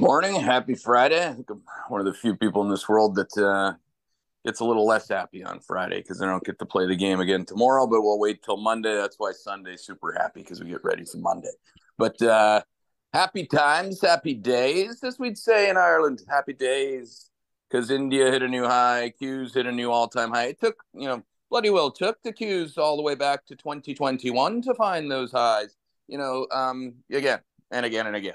Morning. Happy Friday. I think I'm one of the few people in this world that gets a little less happy on Friday because I don't get to play the game again tomorrow, but we'll wait till Monday. That's why Sunday's super happy because we get ready for Monday. But happy times, happy days, as we'd say in Ireland, happy days because India hit a new high, Qs hit a new all-time high. It took, you know, bloody well took the Qs all the way back to 2021 to find those highs, you know, again. And again and again.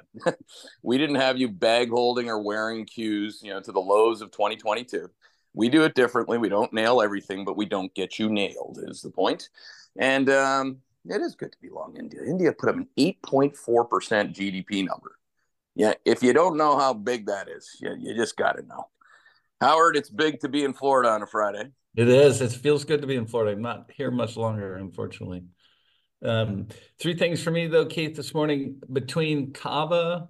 We didn't have you bag holding or wearing Qs, you know, to the lows of 2022. We do it differently. We don't nail everything, but we don't get you nailed is the point. And it is good to be long India. India put up an 8.4% GDP number. Yeah, if you don't know how big that is, you just got to know. Howard, it's big to be in Florida on a Friday. It is. It feels good to be in Florida. I'm not here much longer, unfortunately. Three things for me, though, Keith, this morning. Between Cava,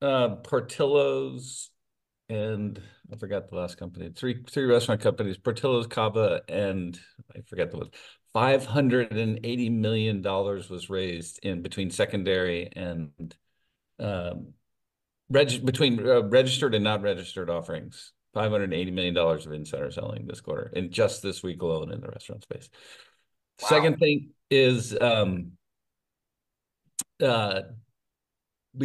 Portillo's, and I forgot the last company. Three restaurant companies, Portillo's, Cava, and I forgot the last. $580 million was raised in between secondary and registered and not registered offerings. $580 million of insider selling this quarter, and just this week alone in the restaurant space. Wow. Second thing is we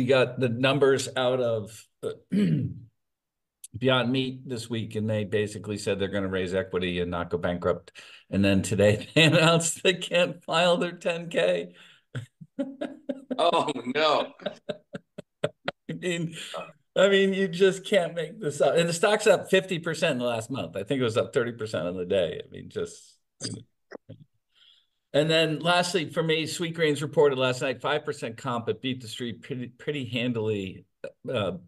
got the numbers out of Beyond Meat this week, and they basically said they're going to raise equity and not go bankrupt. And then today they announced they can't file their 10K. Oh, no. I mean, you just can't make this up. And the stock's up 50% in the last month. I think it was up 30% on the day. I mean, just... And then lastly, for me, Sweetgreen's reported last night, 5% comp. It beat the street pretty handily, 5%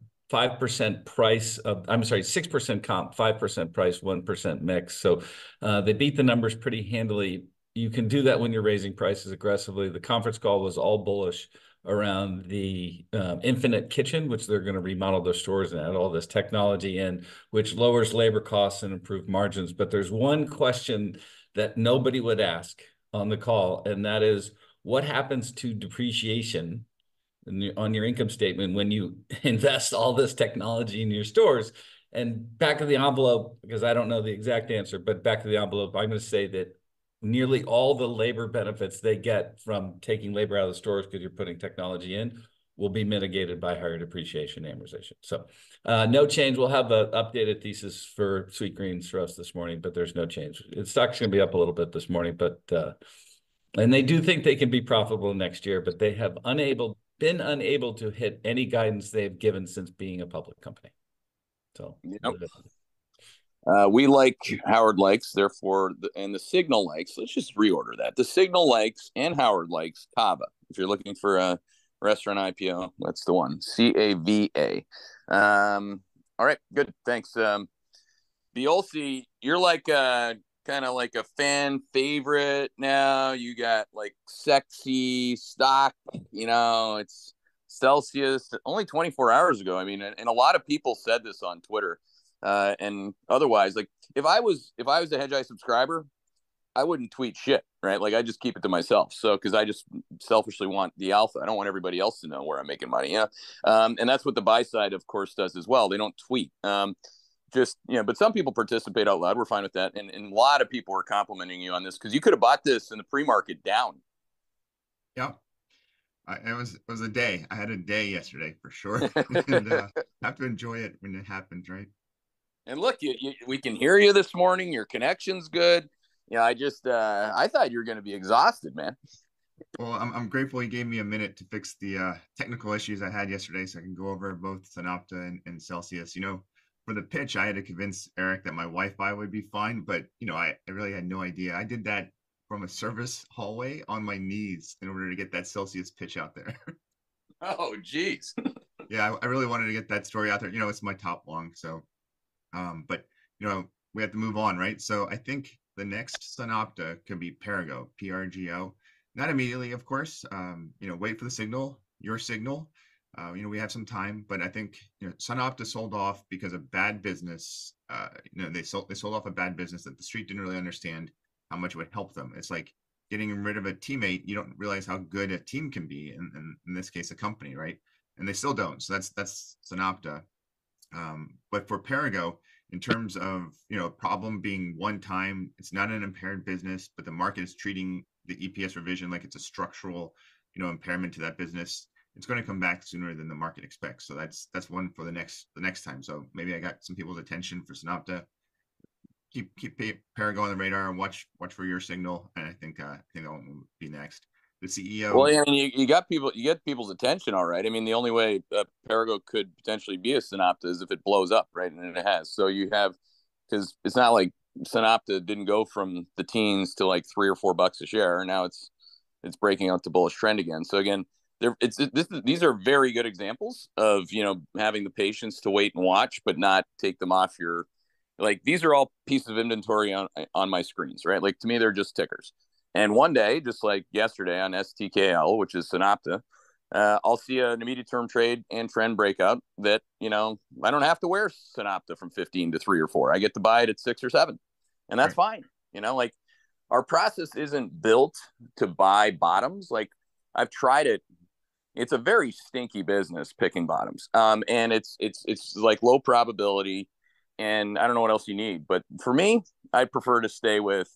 price. 6% comp, 5% price, 1% mix. So they beat the numbers pretty handily. You can do that when you're raising prices aggressively. The conference call was all bullish around the Infinite Kitchen, which they're going to remodel their stores and add all this technology in, which lowers labor costs and improve margins. But there's one question that nobody would ask on the call, and that is what happens to depreciation on your income statement when you invest all this technology in your stores. And back of the envelope, because I don't know the exact answer, but back of the envelope, I'm going to say that nearly all the labor benefits they get from taking labor out of the stores because you're putting technology in will be mitigated by higher depreciation amortization. So no change. We'll have an updated thesis for Sweetgreen's for us this morning, but there's no change. The stock's going to be up a little bit this morning, but and they do think they can be profitable next year, but they have been unable to hit any guidance they've given since being a public company. So yep. We like Howard likes, therefore, and the Signal likes. Let's just reorder that. The Signal likes and Howard likes Cava. If you're looking for a restaurant IPO, that's the one. C-A-V-A. All right, good. Thanks. Biolsi, you're like kind of like a fan favorite now. You got like sexy stock, you know, it's Celsius. Only 24 hours ago. I mean, and a lot of people said this on Twitter and otherwise. Like if I was a Hedgeye subscriber, I wouldn't tweet shit, right? Like I just keep it to myself. So, cause I just selfishly want the alpha. I don't want everybody else to know where I'm making money. Yeah. And that's what the buy side of course does as well. They don't tweet, just, you know, but some people participate out loud. We're fine with that. And a lot of people are complimenting you on this cause you could have bought this in the pre-market down. Yeah. It was a day. I had a day yesterday for sure. And I have to enjoy it when it happens. Right. And look, we can hear you this morning. Your connection's good. Yeah, I just, I thought you were going to be exhausted, man. Well, I'm grateful he gave me a minute to fix the technical issues I had yesterday so I can go over both Synopta and Celsius. You know, for the pitch, I had to convince Eric that my Wi-Fi would be fine, but, you know, I really had no idea. I did that from a service hallway on my knees in order to get that Celsius pitch out there. Oh, geez. Yeah, I really wanted to get that story out there. You know, it's my top long, so, but, you know, we have to move on, right? So I think the next Synopta can be Perrigo, PRGO. Not immediately, of course. You know, wait for the signal, your signal. You know, we have some time, but I think, you know, Synopta sold off because of bad business. You know, they sold off a bad business that the street didn't really understand how much it would help them. It's like getting rid of a teammate. You don't realize how good a team can be, in this case, a company, right? and they still don't. So that's Synopta. But for Perrigo, in terms of, you know, problem being one time, it's not an impaired business, but the market is treating the EPS revision like it's a structural, you know, impairment to that business. It's going to come back sooner than the market expects. So that's one for the next time. So maybe I got some people's attention for Synopta. Keep Perrigo on the radar and watch for your signal. And I think that one will be next. The CEO. Well, I mean, you get people's attention, all right. I mean, the only way Perrigo could potentially be a Synopta is if it blows up, right? And it has. So you have, because it's not like Synopta didn't go from the teens to like $3 or $4 a share. Now it's breaking out the bullish trend again. So again, these are very good examples of, you know, having the patience to wait and watch, but not take them off your, like, these are all pieces of inventory on my screens, right? Like, to me, they're just tickers. And one day, just like yesterday on STKL, which is Synopta, I'll see an immediate term trade and trend breakout that, you know, I don't have to wear Synopta from 15 to 3 or 4. I get to buy it at 6 or 7, and that's right. Fine. You know, like, our process isn't built to buy bottoms. Like, I've tried it. It's a very stinky business picking bottoms. And it's like low probability, and I don't know what else you need, but for me, I prefer to stay with,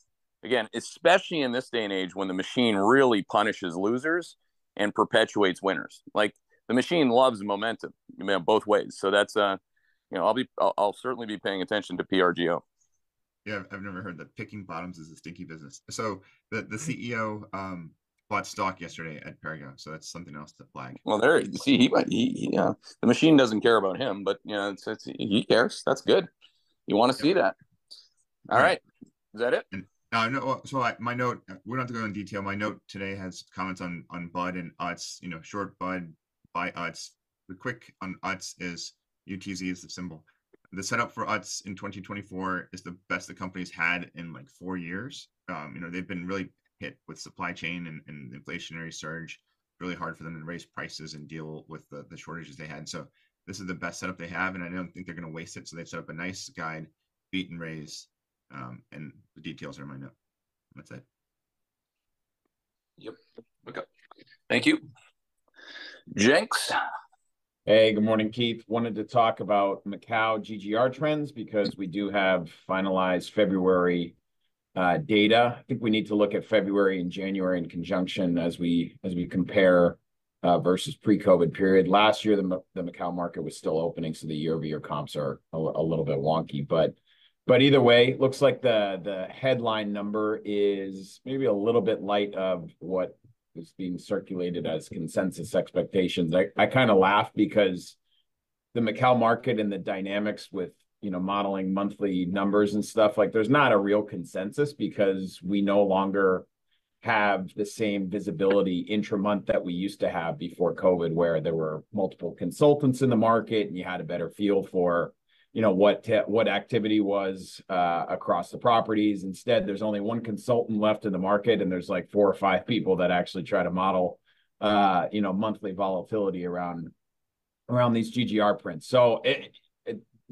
again, especially in this day and age when the machine really punishes losers and perpetuates winners. Like, the machine loves momentum, you know, both ways. So that's, you know, I'll certainly be paying attention to PRGO. Yeah. I've never heard that picking bottoms is a stinky business. So the CEO, bought stock yesterday at Perrigo, so that's something else to flag. Well, there you see, he the machine doesn't care about him, but, you know, it's he cares. That's good. You want to see that. All right. Is that it? My note, we don't have to go in detail. My note today has comments on Bud and UTZ, you know, short Bud, buy UTZ. The quick on UTZ is UTZ is the symbol. The setup for UTZ in 2024 is the best the company's had in like 4 years. You know, they've been really hit with supply chain and inflationary surge, really hard for them to raise prices and deal with the shortages they had. So this is the best setup they have, and I don't think they're going to waste it. So they set up a nice guide, beat and raise, and the details are in my note. That's it. Yep. Okay. Thank you. Jenks. Hey, good morning, Keith. Wanted to talk about Macau GGR trends because we do have finalized February data. I think we need to look at February and January in conjunction as we compare versus pre-COVID period. Last year, the Macau market was still opening, so the year-over-year comps are a little bit wonky. But either way, it looks like the headline number is maybe a little bit light of what is being circulated as consensus expectations. I kind of laugh because the Macau market and the dynamics with, you know, modeling monthly numbers and stuff, like, there's not a real consensus because we no longer have the same visibility intra-month that we used to have before COVID, where there were multiple consultants in the market and you had a better feel for, you know, what activity was across the properties. Instead, there's only one consultant left in the market, and there's like 4 or 5 people that actually try to model, you know, monthly volatility around these GGR prints. So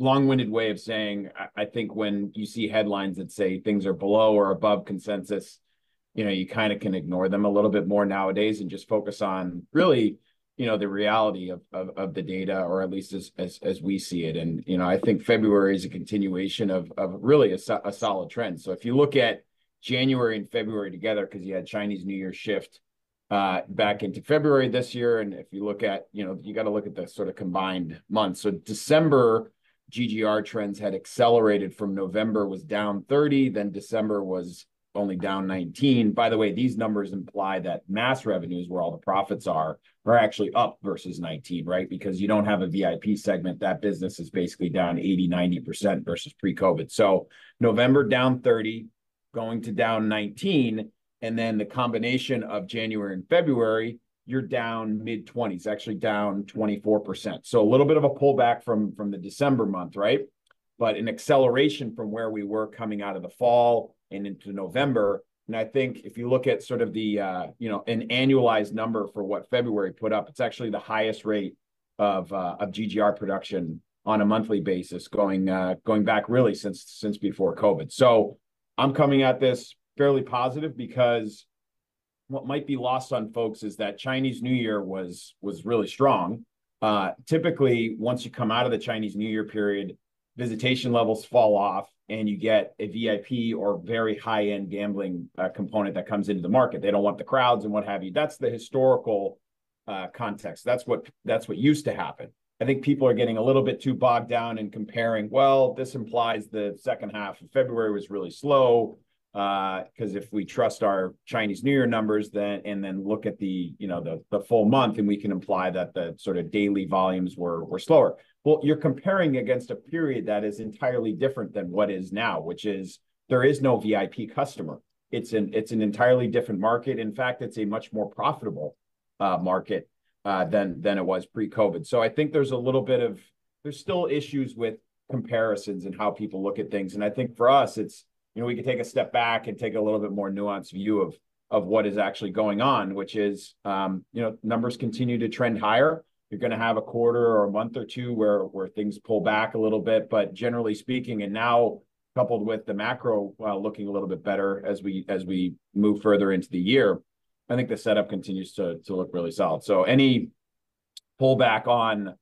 long-winded way of saying, I think when you see headlines that say things are below or above consensus, you know, you kind of can ignore them a little bit more nowadays and just focus on really, you know, the reality of the data, or at least as we see it. And, you know, I think February is a continuation of really a solid trend. So if you look at January and February together, because you had Chinese New Year shift back into February this year, and if you look at, you know, you got to look at the sort of combined months. So December GGR trends had accelerated from November, was down 30, then December was only down 19. By the way, these numbers imply that mass revenues, where all the profits are actually up versus 19, right? Because you don't have a VIP segment. That business is basically down 80, 90% versus pre-COVID. So November down 30, going to down 19, and then the combination of January and February, you're down mid-20s, actually down 24%. So a little bit of a pullback from the December month, right? But an acceleration from where we were coming out of the fall and into November. And I think if you look at sort of the, you know, an annualized number for what February put up, it's actually the highest rate of GGR production on a monthly basis going back really since before COVID. So I'm coming at this fairly positive because what might be lost on folks is that Chinese New Year was really strong, Typically, once you come out of the Chinese New Year period, visitation levels fall off and you get a VIP or very high-end gambling component that comes into the market. They don't want the crowds and what have you. That's the historical context. That's what used to happen. I think people are getting a little bit too bogged down in comparing, well, this implies the second half of February was really slow, because if we trust our Chinese New Year numbers, then look at the full month, and we can imply that the sort of daily volumes were slower. Well, you're comparing against a period that is entirely different than what is now, which is there is no VIP customer. It's an entirely different market. In fact, it's a much more profitable market than it was pre-COVID. So I think there's still issues with comparisons and how people look at things. And I think for us, it's, we can take a step back and take a little bit more nuanced view of what is actually going on, which is, numbers continue to trend higher. You're going to have a quarter or a month or two where things pull back a little bit, but generally speaking, and now coupled with the macro looking a little bit better as we move further into the year, I think the setup continues to look really solid. So any pullback on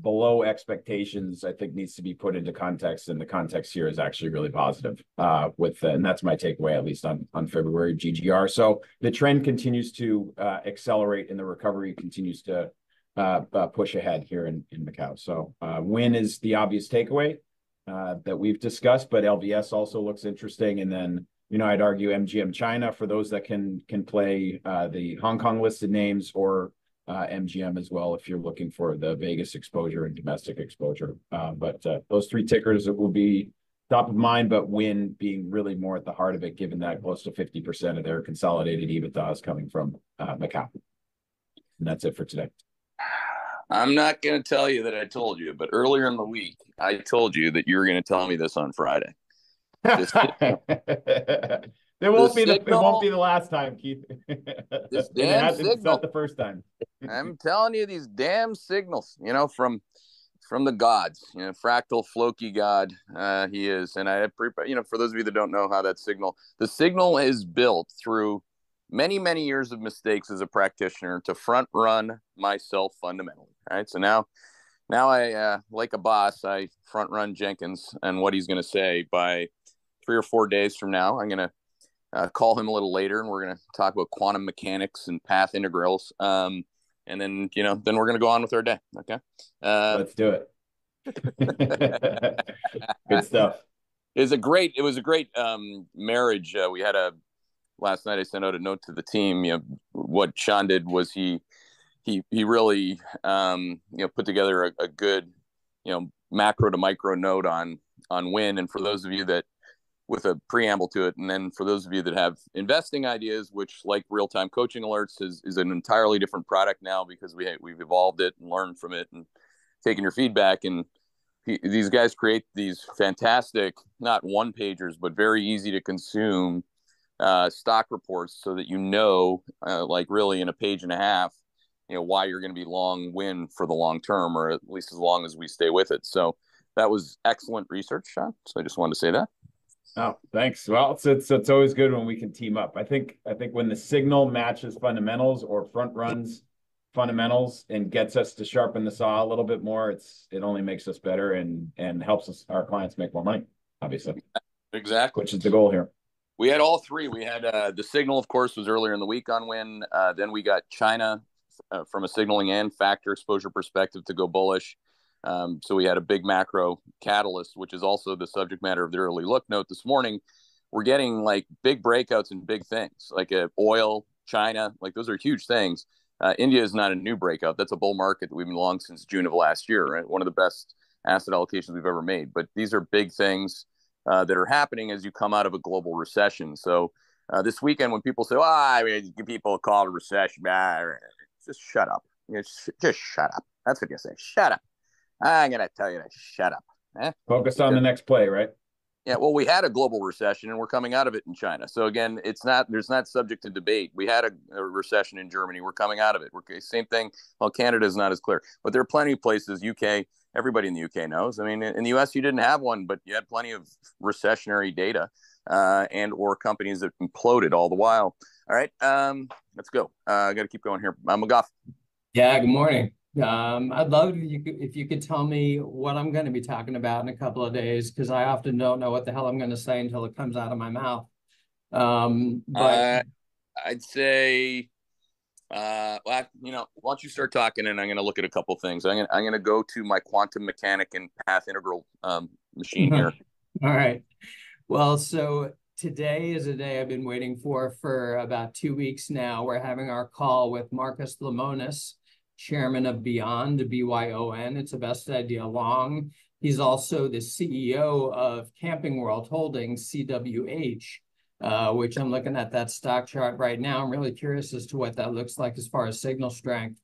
below expectations, I think, needs to be put into context, and the context here is actually really positive. And that's my takeaway, at least on February GGR. So the trend continues to accelerate, and the recovery continues to push ahead here in Macau. So Wynn is the obvious takeaway that we've discussed, but LVS also looks interesting, and then. I'd argue MGM China for those that can play the Hong Kong listed names, or MGM as well if you're looking for the Vegas exposure and domestic exposure. But those three tickers will be top of mind, but Wynn being really more at the heart of it, given that close to 50% of their consolidated EBITDA is coming from Macau. And that's it for today. I'm not going to tell you that I told you, but earlier in the week, I told you that you were going to tell me this on Friday. It won't be the last time, Keith. This damn signal. It's not the first time. I'm telling you, these damn signals, from the gods, fractal Floki god, he is. And I, for those of you that don't know how that signal, the signal is built through many, many years of mistakes as a practitioner to front run myself fundamentally. All right. So now I, like a boss, I front run Jenkins and what he's going to say by 3 or 4 days from now. I'm going to call him a little later, and we're going to talk about quantum mechanics and path integrals. And then, then we're going to go on with our day. Okay. Let's do it. Good stuff. It was a great marriage. We had last night I sent out a note to the team. What Sean did was he really, put together a good, macro to micro note on Wynn. And for those of you that, with a preamble to it. And then for those of you that have investing ideas, which like real-time coaching alerts is an entirely different product now because we've evolved it and learned from it and taken your feedback. And these guys create these fantastic, not one-pagers, but very easy to consume stock reports so that, like really in a page and a half, why you're going to be long Wynn for the long term, or at least as long as we stay with it. So that was excellent research, Sean. So I just wanted to say that. Oh, thanks. Well, it's always good when we can team up. I think when the signal matches fundamentals or front runs fundamentals and gets us to sharpen the saw a little bit more, it only makes us better and helps our clients make more money, obviously. Exactly. Which is the goal here. We had all three. We had the signal, of course, was earlier in the week on Wynn. Then we got China from a signaling and factor exposure perspective to go bullish. So we had a big macro catalyst, which is also the subject matter of the early look note this morning. We're getting like big breakouts and big things like oil, China, like those are huge things. India is not a new breakout. That's a bull market that we've been long since June of last year, right? One of the best asset allocations we've ever made. But these are big things that are happening as you come out of a global recession. So this weekend when people say, people call it a recession, just shut up. Just shut up. That's what you say. Shut up. I'm going to tell you to shut up. Focus on the next play, right? Yeah, well, we had a global recession and we're coming out of it in China. So again, there's not subject to debate. We had a recession in Germany. We're coming out of it. Same thing. Well, Canada is not as clear, but there are plenty of places, UK, everybody in the UK knows. I mean, in the US, you didn't have one, but you had plenty of recessionary data and or companies that imploded all the while. All right, let's go. I got to keep going here. Gough. Yeah, good morning. I'd love if you could tell me what I'm going to be talking about in a couple of days, because I often don't know what the hell I'm going to say until it comes out of my mouth. But I'd say, why don't you start talking, and I'm going to look at a couple of things. I'm going to go to my quantum mechanic and path integral machine here. All right. Well, so today is a day I've been waiting for about 2 weeks now. We're having our call with Marcus Lemonis, chairman of Beyond, BYON. It's a best idea long. He's also the CEO of Camping World Holdings, CWH, which I'm looking at that stock chart right now. I'm really curious as to what that looks like as far as signal strength.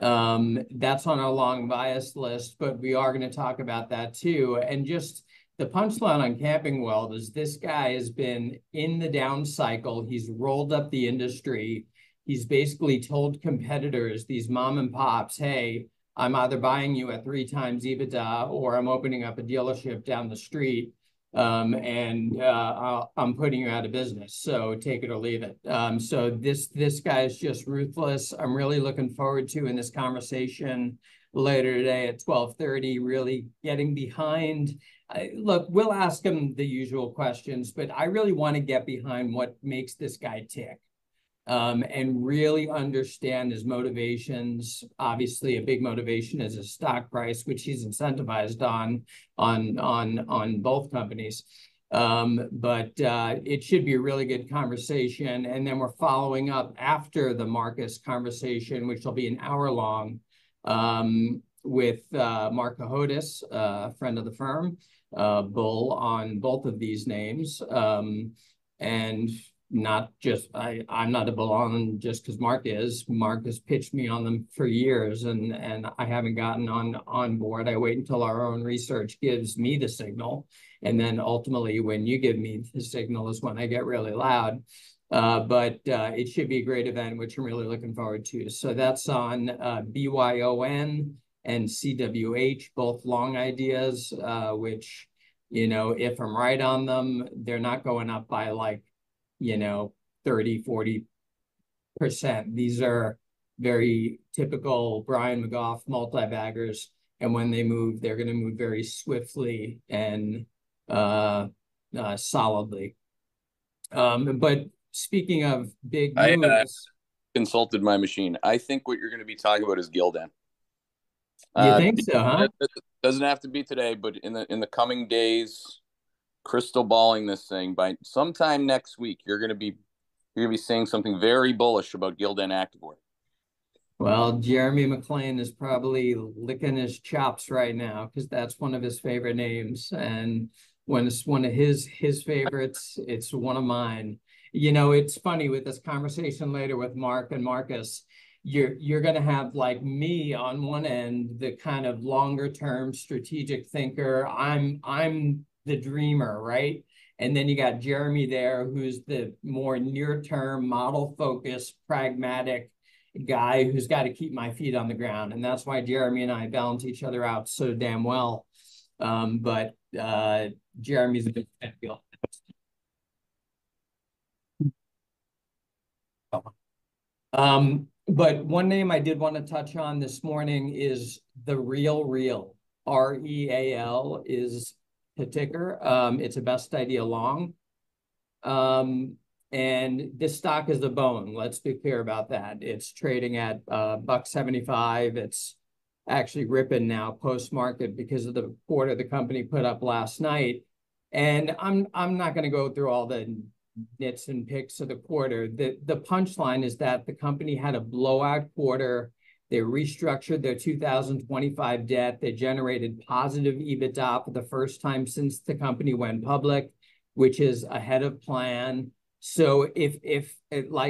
That's on our long bias list, but we are going to talk about that too. And just the punchline on Camping World is this guy has been in the down cycle. He's rolled up the industry. He's basically told competitors, these mom and pops, hey, I'm either buying you at 3 times EBITDA or I'm opening up a dealership down the street I'm putting you out of business. So take it or leave it. So this guy is just ruthless. I'm really looking forward to in this conversation later today at 12:30, really getting behind. Look, we'll ask him the usual questions, but I really want to get behind what makes this guy tick. And really understand his motivations. Obviously, a big motivation is his stock price, which he's incentivized on both companies. But it should be a really good conversation. And then we're following up after the Marcus conversation, which will be an hour long, with Mark Kahotis, a friend of the firm, bull on both of these names. Not just, I'm not a bull on just because Mark is. Mark has pitched me on them for years, and I haven't gotten on board. I wait until our own research gives me the signal. And then ultimately, when you give me the signal is when I get really loud. But it should be a great event, which I'm really looking forward to. So that's on BYON and CWH, both long ideas, which, if I'm right on them, they're not going up by 30-40%. These are very typical Brian McGough multi-baggers. And when they move, they're going to move very swiftly and solidly. But speaking of big moves, I consulted my machine. I think what you're going to be talking about is Gildan. You think so, huh? It doesn't have to be today, but in the coming days, crystal balling this thing, by sometime next week you're gonna be seeing something very bullish about Gildan Activewear. Well, Jeremy McLean is probably licking his chops right now because that's one of his favorite names, and when it's one of his favorites, it's one of mine. It's funny with this conversation later with Mark and Marcus. You're going to have, like me on one end, the kind of longer term strategic thinker. I'm the dreamer, right? And then you got Jeremy there, who's the more near-term, model-focused, pragmatic guy who's got to keep my feet on the ground. And that's why Jeremy and I balance each other out so damn well. But Jeremy's a big fan of Gildan. But one name I did want to touch on this morning is the RealReal. REAL is the ticker. It's a best idea long. And this stock is the bone. Let's be clear about that. It's trading at $1.75. It's actually ripping now post-market because of the quarter the company put up last night. And I'm not going to go through all the nits and picks of the quarter. The punchline is that the company had a blowout quarter. They restructured their 2025 debt. They generated positive EBITDA for the first time since the company went public, which is ahead of plan. So if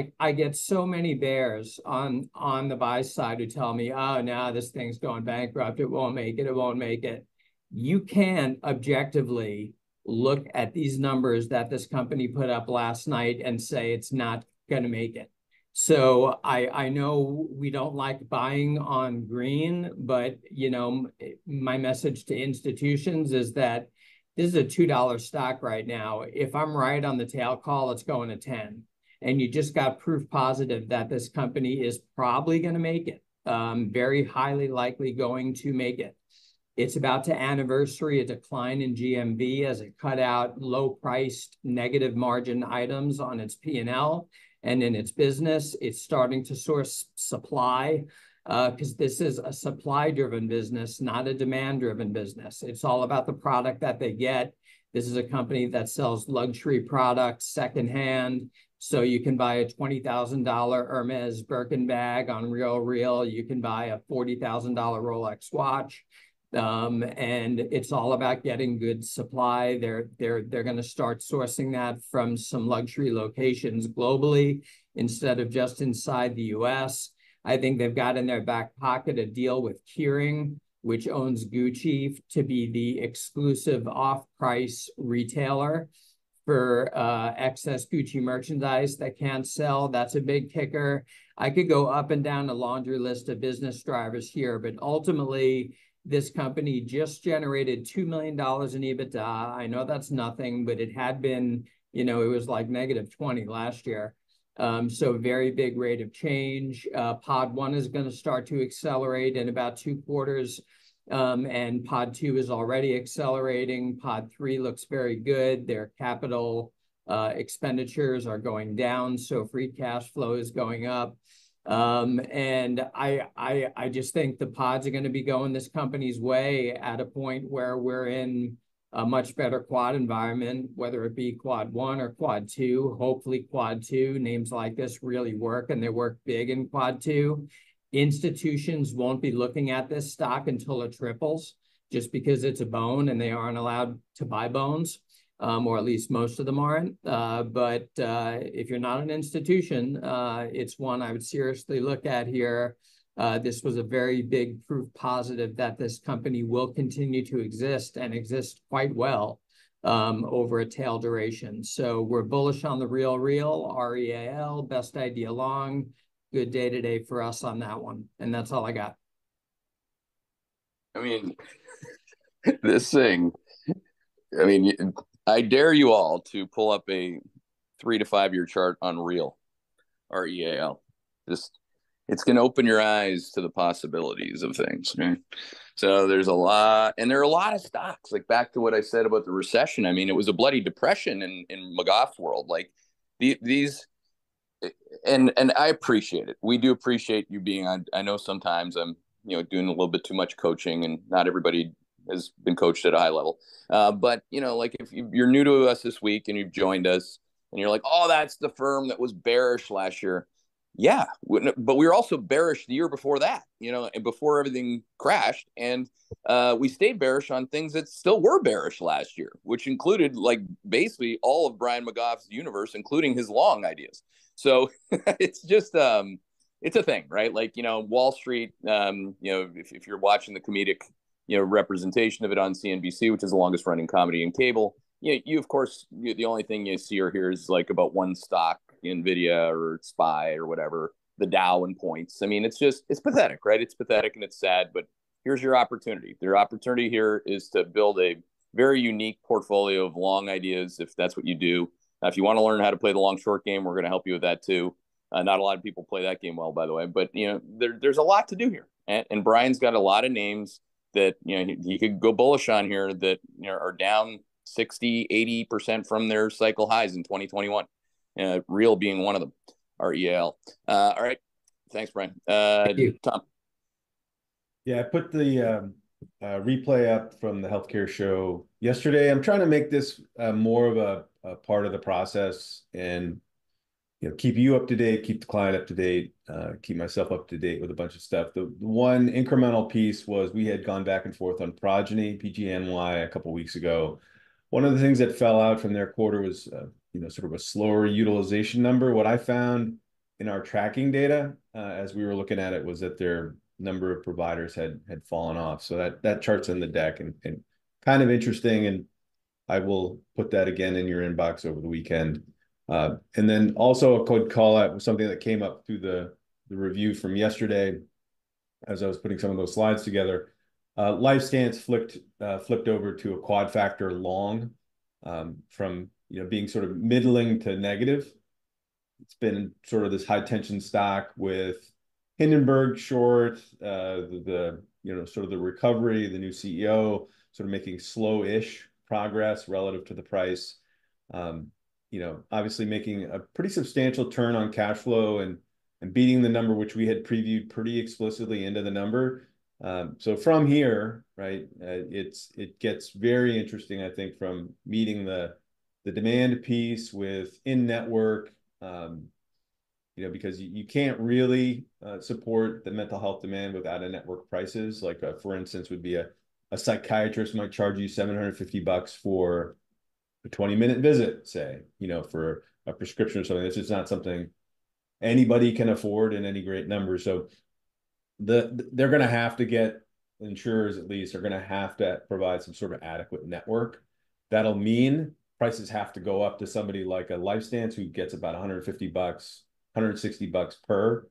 I get so many bears on the buy side who tell me, oh, no, this thing's going bankrupt. It won't make it. It won't make it. You can't objectively look at these numbers that this company put up last night and say it's not going to make it. So I know we don't like buying on green, but, my message to institutions is that this is a $2 stock right now. If I'm right on the tail call, it's going to 10. And you just got proof positive that this company is probably going to make it. very highly likely going to make it. It's about to anniversary a decline in GMV as it cut out low-priced negative margin items on its P&L and in its business. It's starting to source supply because this is a supply-driven business, not a demand-driven business. It's all about the product that they get. This is a company that sells luxury products secondhand. So you can buy a $20,000 Hermes Birkin bag on RealReal. You can buy a $40,000 Rolex watch. And it's all about getting good supply. They're going to start sourcing that from some luxury locations globally instead of just inside the U.S. I think they've got in their back pocket a deal with Kering, which owns Gucci, to be the exclusive off-price retailer for excess Gucci merchandise that can't sell. That's a big kicker. I could go up and down a laundry list of business drivers here, but ultimately, this company just generated $2 million in EBITDA. I know that's nothing, but it had been, you know, it was like negative 20 last year. So very big rate of change. Pod one is going to start to accelerate in about 2 quarters. And pod two is already accelerating. Pod three looks very good. Their capital expenditures are going down. So free cash flow is going up. And I just think the pods are going to be going this company's way at a point where we're in a much better quad environment, whether it be quad one or quad two, hopefully quad two. Names like this really work, and they work big in quad two. Institutions won't be looking at this stock until it triples, just because it's a bone and they aren't allowed to buy bones. Or at least most of them aren't. But if you're not an institution, it's one I would seriously look at here. This was a very big proof positive that this company will continue to exist and exist quite well over a tail duration. So we're bullish on the RealReal, REAL, best idea long. Good day today for us on that one. And that's all I got. I mean, this thing, I mean, I dare you all to pull up a 3 to 5 year chart on Real, REAL. Just, it's going to open your eyes to the possibilities of things. Okay? So there's a lot, and there are a lot of stocks, like back to what I said about the recession. I mean, it was a bloody depression in McGoff's world. Like these, and I appreciate it. We do appreciate you being on. I know sometimes I'm, you know, doing a little bit too much coaching, and not everybody has been coached at a high level. But, you know, like if you're new to us this week and you've joined us and you're like, oh, that's the firm that was bearish last year. Yeah, but we were also bearish the year before that, you know, and before everything crashed. And we stayed bearish on things that still were bearish last year, which included like basically all of Brian McGoff's universe, including his long ideas. So it's just, it's a thing, right? Like, you know, Wall Street, you know, if you're watching the comedic, you know, representation of it on CNBC, which is the longest running comedy in cable. You know, you of course, the only thing you see or hear is like about one stock, NVIDIA or SPY or whatever, the Dow and points. I mean, it's just, it's pathetic, right? It's pathetic and it's sad, but here's your opportunity. Their opportunity here is to build a very unique portfolio of long ideas, if that's what you do. Now, if you want to learn how to play the long short game, we're going to help you with that too. Not a lot of people play that game well, by the way, but you know, there's a lot to do here. And Brian's got a lot of names that, you know, he could go bullish on here that, you know, are down 60, 80% from their cycle highs in 2021. Real being one of them, REAL. All right. Thanks, Brian. Thank you. Tom. Yeah, I put the replay up from the healthcare show yesterday. I'm trying to make this more of a part of the process and, you know, keep you up to date, keep the client up to date, keep myself up to date with a bunch of stuff. The one incremental piece was we had gone back and forth on Progeny, PGNY, a couple of weeks ago. One of the things that fell out from their quarter was, you know, sort of a slower utilization number. What I found in our tracking data as we were looking at it was that their number of providers had fallen off. So that chart's in the deck and kind of interesting. And I will put that again in your inbox over the weekend. And then also a code call out was something that came up through the review from yesterday as I was putting some of those slides together. LifeStance flipped over to a quad factor long from, you know, being sort of middling to negative. It's been sort of this high tension stock with Hindenburg short, the you know, sort of the recovery, the new CEO sort of making slow-ish progress relative to the price. You know, obviously making a pretty substantial turn on cash flow and beating the number which we had previewed pretty explicitly into the number. So from here, right, it gets very interesting, I think, from meeting the demand piece with in-network, you know, because you can't really support the mental health demand without in-network prices. Like, for instance, would be a psychiatrist might charge you $750 for a 20-minute visit, say, you know, for a prescription or something. It's just not something anybody can afford in any great number. So they're going to have to get, insurers at least, are going to have to provide some sort of adequate network. That'll mean prices have to go up to somebody like a LifeStance who gets about $150, $160 per.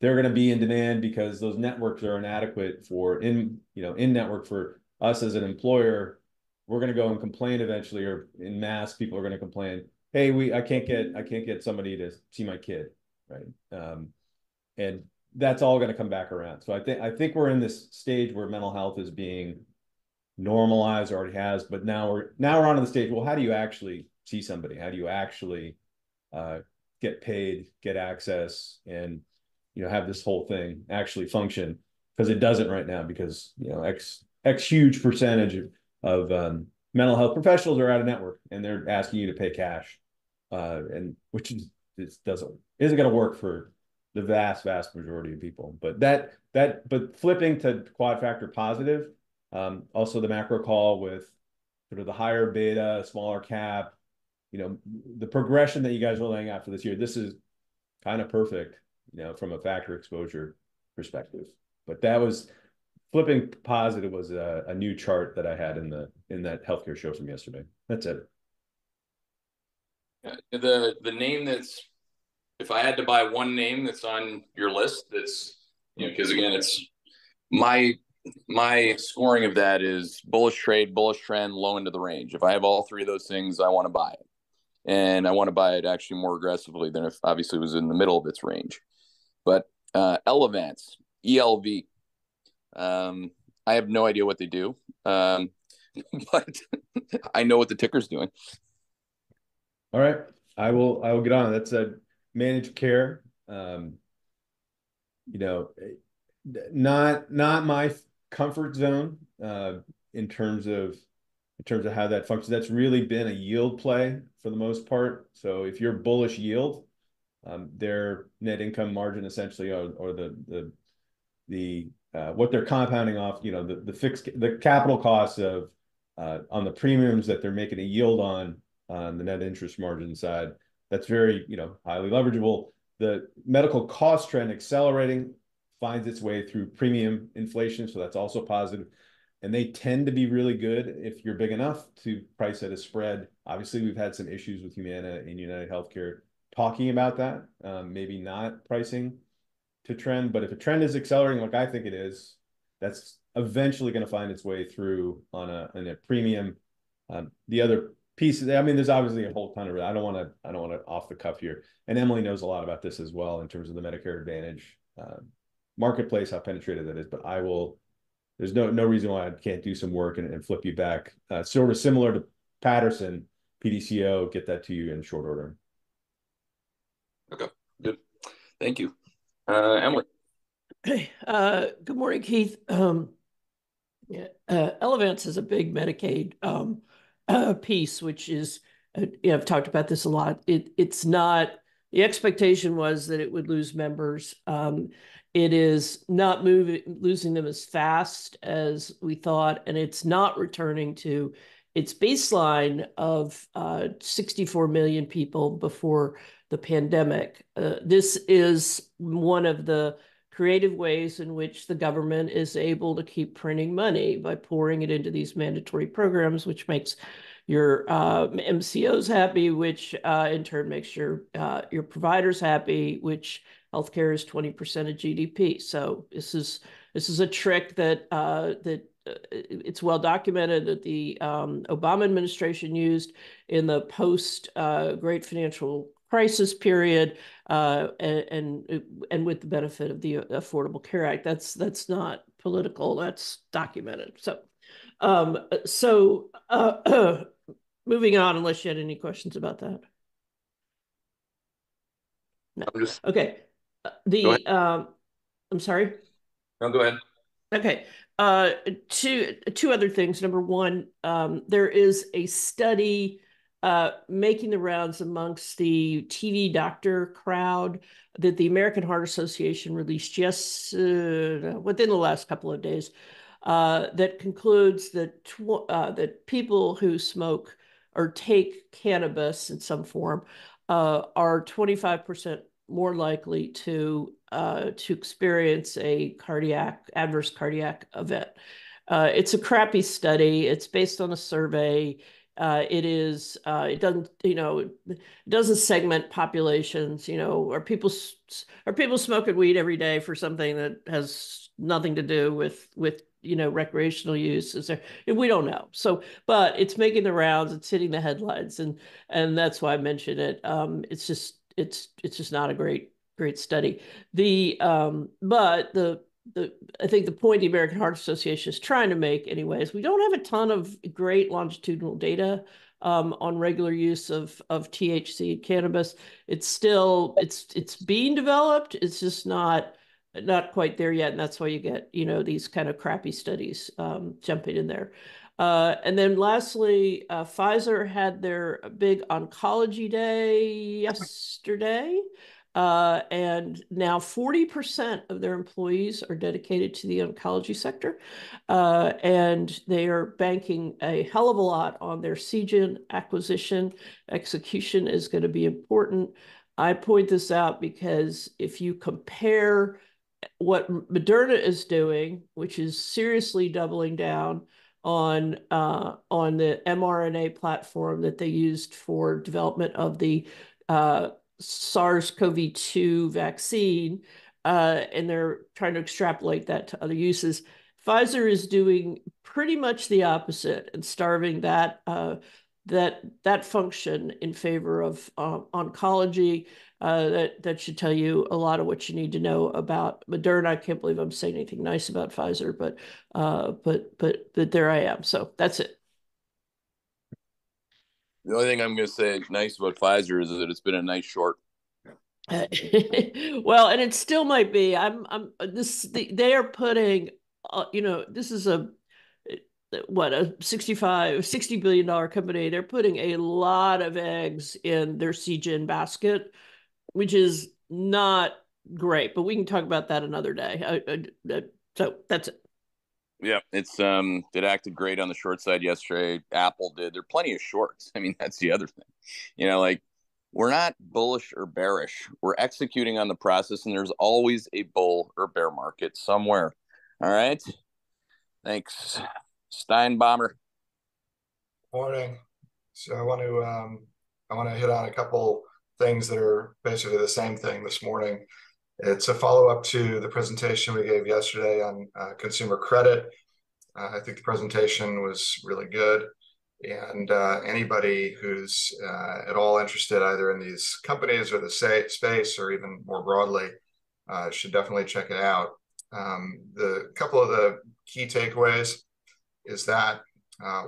They're going to be in demand because those networks are inadequate for in network. For us as an employer, we're going to go and complain eventually, or in mass, people are going to complain, hey, I can't get somebody to see my kid, right? And that's all going to come back around. So I think we're in this stage where mental health is being normalized, already has, but now we're on to the stage. Well, how do you actually see somebody? How do you actually get paid, get access, and, you know, have this whole thing actually function? Because it doesn't right now, because, you know, X huge percentage of mental health professionals are out of network, and they're asking you to pay cash, and which isn't going to work for the vast majority of people. But but flipping to quad factor positive, also the macro call with sort of the higher beta, smaller cap, you know, the progression that you guys are laying out for this year, this is kind of perfect, you know, from a factor exposure perspective. But that was, flipping positive was a new chart that I had in that healthcare show from yesterday. That's it. The name that's, if I had to buy one name that's on your list, that's, you know, because again, it's my scoring of that is bullish trade, bullish trend, low end of the range. If I have all three of those things, I want to buy it. And I want to buy it actually more aggressively than if obviously it was in the middle of its range. But Elevance, ELV, I have no idea what they do, but I know what the ticker's doing. All right, I will get on. That's a managed care, you know, not my comfort zone in terms of how that functions. That's really been a yield play for the most part. So if you're bullish yield, their net income margin essentially, or the what they're compounding off, you know, the capital costs of on the premiums that they're making a yield on the net interest margin side. That's very, you know, highly leverageable. The medical cost trend accelerating finds its way through premium inflation, so that's also positive. And they tend to be really good if you're big enough to price at a spread. Obviously, we've had some issues with Humana and United Healthcare talking about that, maybe not pricing to trend, but if a trend is accelerating, like I think it is, that's eventually going to find its way through in a premium. The other piece, I mean, there's obviously a whole ton of it. I don't want to off the cuff here. And Emily knows a lot about this as well in terms of the Medicare Advantage marketplace, how penetrated that is. But I will. There's no reason why I can't do some work and flip you back, sort of similar to Patterson PDCO. Get that to you in short order. Okay, good. Thank you. Emily. Hey, good morning, Keith. Elevance is a big Medicaid piece, which is, you know, I've talked about this a lot. It's not, the expectation was that it would lose members. It is not losing them as fast as we thought, and it's not returning to its baseline of 64 million people before the pandemic. This is one of the creative ways in which the government is able to keep printing money by pouring it into these mandatory programs, which makes your MCOs happy, which in turn makes your providers happy, which healthcare is 20% of GDP. So this is a trick that it's well documented that the Obama administration used in the post Great Financial crisis period, and with the benefit of the Affordable Care Act. That's not political, that's documented. So, moving on, unless you had any questions about that. No. I'm just... Okay. I'm sorry. No, go ahead. Okay. Two other things. Number one, there is a study making the rounds amongst the TV doctor crowd that the American Heart Association released just within the last couple of days that concludes that that people who smoke or take cannabis in some form are 25% more likely to experience a adverse cardiac event. It's a crappy study. It's based on a survey. It doesn't segment populations. You know, are people smoking weed every day for something that has nothing to do with recreational use? Is there? We don't know. So, but it's making the rounds. It's hitting the headlines, and that's why I mentioned it. It's just not a great study. I think the point the American Heart Association is trying to make anyway is we don't have a ton of great longitudinal data on regular use of THC cannabis. It's being developed. It's just not quite there yet, and that's why you get these kind of crappy studies jumping in there. And then lastly, Pfizer had their big oncology day yesterday, and now 40% of their employees are dedicated to the oncology sector, and they are banking a hell of a lot on their Seagen acquisition. Execution is going to be important. I point this out because if you compare what Moderna is doing, which is seriously doubling down on the mRNA platform that they used for development of the SARS-CoV-2 vaccine, and they're trying to extrapolate that to other uses. Pfizer is doing pretty much the opposite and starving that function in favor of oncology. That should tell you a lot of what you need to know about Moderna. I can't believe I'm saying anything nice about Pfizer, but there I am. So that's it. The only thing I'm going to say nice about Pfizer is that it's been a nice short. Well, and it still might be. They are putting. This is a $60 billion company. They're putting a lot of eggs in their Seagen basket, which is not great, but we can talk about that another day. So that's it. Yeah, it acted great on the short side yesterday. Apple did. There are plenty of shorts. I mean, that's the other thing. We're not bullish or bearish. We're executing on the process, and there's always a bull or bear market somewhere. All right. Thanks. Steinbomber. Morning. So I want to hit on a couple things that are basically the same thing this morning. It's a follow-up to the presentation we gave yesterday on consumer credit. I think the presentation was really good, and anybody who's at all interested either in these companies or the space or even more broadly should definitely check it out. The couple of the key takeaways is that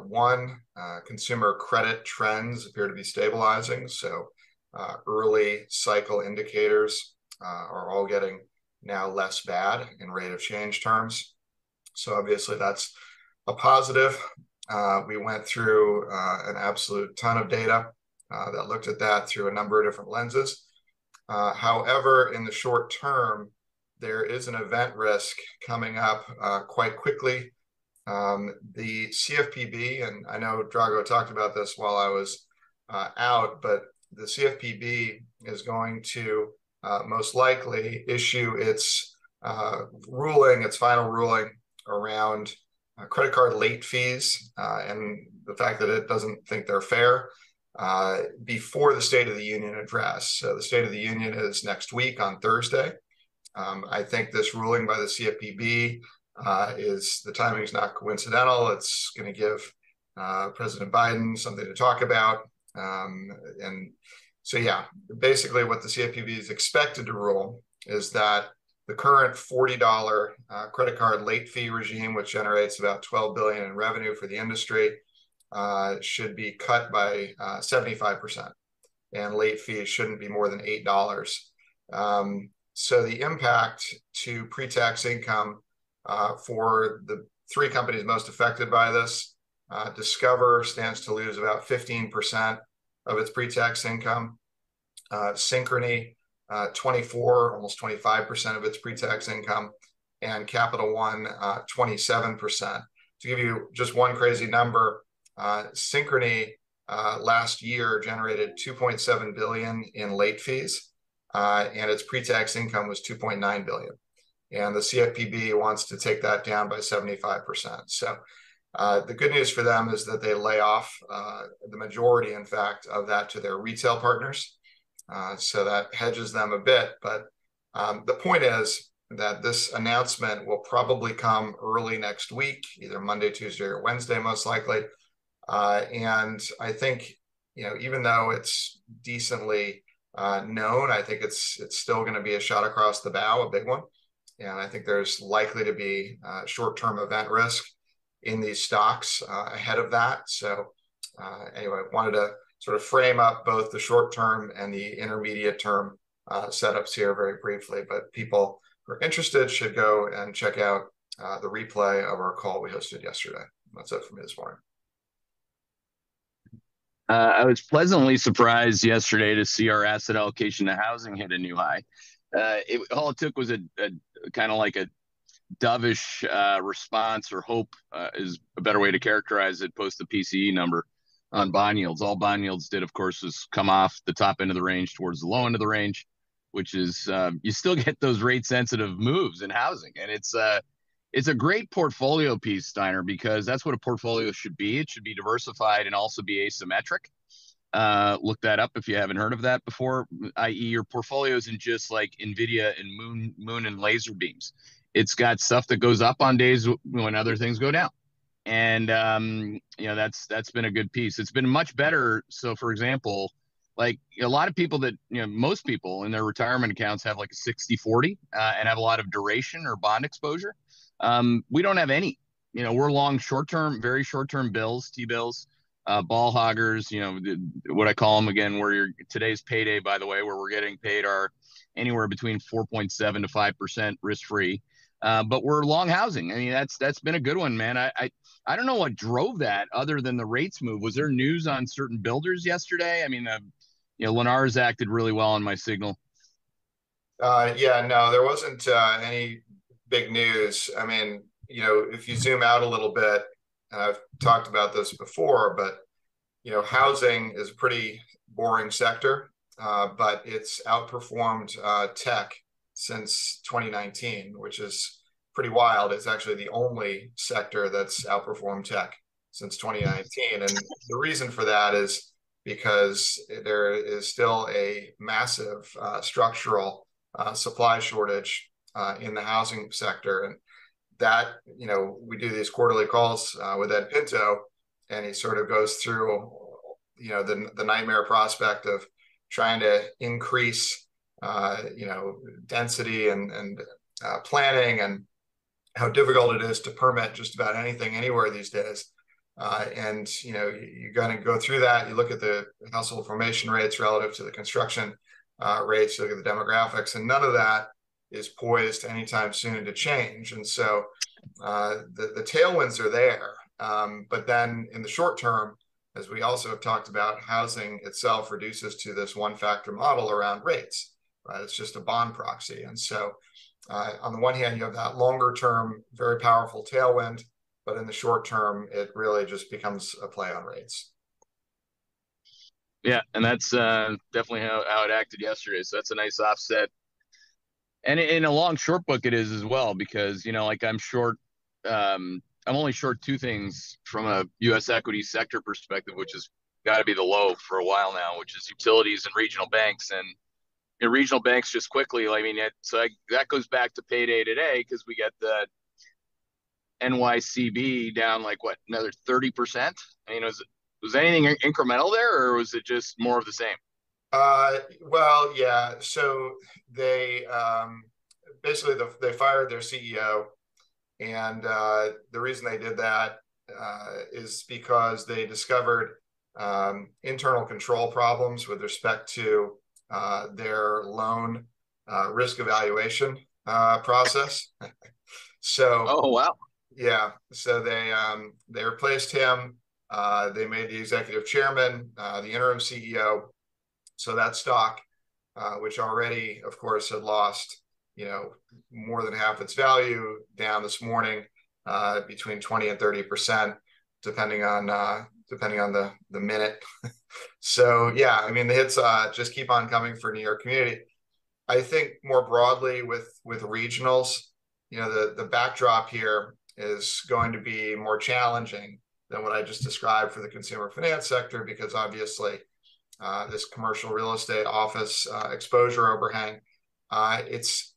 one, consumer credit trends appear to be stabilizing. So early cycle indicators are all getting now less bad in rate of change terms. So obviously that's a positive. We went through an absolute ton of data that looked at that through a number of different lenses. However, in the short term, there is an event risk coming up quite quickly. The CFPB, and I know Drago talked about this while I was out, but the CFPB is going to most likely issue its final ruling around credit card late fees and the fact that it doesn't think they're fair before the State of the Union address. So the State of the Union is next week on Thursday. I think this ruling by the CFPB is the timing's not coincidental. It's going to give President Biden something to talk about, and So yeah, basically what the CFPB is expected to rule is that the current $40 credit card late fee regime, which generates about $12 billion in revenue for the industry, should be cut by 75%. And late fees shouldn't be more than $8. So the impact to pre-tax income for the three companies most affected by this, Discover stands to lose about 15% of its pre-tax income. Synchrony, 24, almost 25% of its pre-tax income, and Capital One, 27%. To give you just one crazy number, Synchrony last year generated $2.7 billion in late fees, and its pre-tax income was $2.9 billion. And the CFPB wants to take that down by 75%. So the good news for them is that they lay off the majority, in fact, of that to their retail partners. So that hedges them a bit. But the point is that this announcement will probably come early next week, either Monday, Tuesday, or Wednesday, most likely. And I think, you know, even though it's decently known, I think it's still going to be a shot across the bow, a big one. And I think there's likely to be short-term event risk in these stocks ahead of that. So anyway, wanted to sort of frame up both the short-term and the intermediate-term setups here very briefly. But people who are interested should go and check out the replay of our call we hosted yesterday. That's it for me this morning. I was pleasantly surprised yesterday to see our asset allocation to housing hit a new high. It, all it took was a kind of like a dovish response, or hope is a better way to characterize it, post the PCE number on bond yields. All bond yields did, of course, was come off the top end of the range towards the low end of the range, which is you still get those rate sensitive moves in housing. And it's a great portfolio piece, Steiner, because that's what a portfolio should be. It should be diversified and also be asymmetric. Look that up if you haven't heard of that before, i.e. your portfolio isn't just like NVIDIA and moon and laser beams. It's got stuff that goes up on days when other things go down. And, you know, that's been a good piece. It's been much better. So, for example, like a lot of people that, you know, most people in their retirement accounts have like a 60-40 and have a lot of duration or bond exposure. We don't have any. You know, we're long short-term, very short-term bills, T-bills, ball hoggers, you know, what I call them again, where you're, today's payday, by the way, where we're getting paid are anywhere between 4.7 to 5% risk-free. But we're long housing. I mean, that's been a good one, man. I don't know what drove that other than the rates move. Was there news on certain builders yesterday? I mean, you know, Lennar's acted really well on my signal. Yeah, no, there wasn't any big news. I mean, you know, if you zoom out a little bit, and I've talked about this before, but, you know, housing is a pretty boring sector, but it's outperformed tech since 2019, which is pretty wild. It's actually the only sector that's outperformed tech since 2019. And the reason for that is because there is still a massive structural supply shortage in the housing sector. And that, you know, we do these quarterly calls with Ed Pinto, and he sort of goes through, you know, the nightmare prospect of trying to increase you know, density and planning, and how difficult it is to permit just about anything anywhere these days. And, you know, you're going to go through that. You look at the household formation rates relative to the construction rates, you look at the demographics, and none of that is poised anytime soon to change. And so the tailwinds are there. But then in the short term, as we also have talked about, housing itself reduces to this one factor model around rates. Right? It's just a bond proxy. And so on the one hand, you have that longer term, very powerful tailwind, but in the short term, it really just becomes a play on rates. Yeah, and that's definitely how it acted yesterday. So that's a nice offset. And in a long short book, it is as well, because, you know, like I'm short, I'm only short two things from a U.S. equity sector perspective, which has got to be the low for a while now, which is utilities and regional banks. And in regional banks, just quickly, I mean, that goes back to payday today, because we got the NYCB down like what, another 30%? I mean, was anything incremental there, or was it just more of the same? Well, yeah. So they basically they fired their CEO, and the reason they did that is because they discovered internal control problems with respect to their loan risk evaluation process. So, oh wow, yeah. So they replaced him. They made the executive chairman, the interim CEO. So that stock, which already, of course, had lost, you know, more than half its value, down this morning between 20 and 30%, depending on the minute. So yeah, I mean, the hits just keep on coming for New York community. I think more broadly with regionals, you know, the backdrop here is going to be more challenging than what I just described for the consumer finance sector, because obviously this commercial real estate office exposure overhang, it's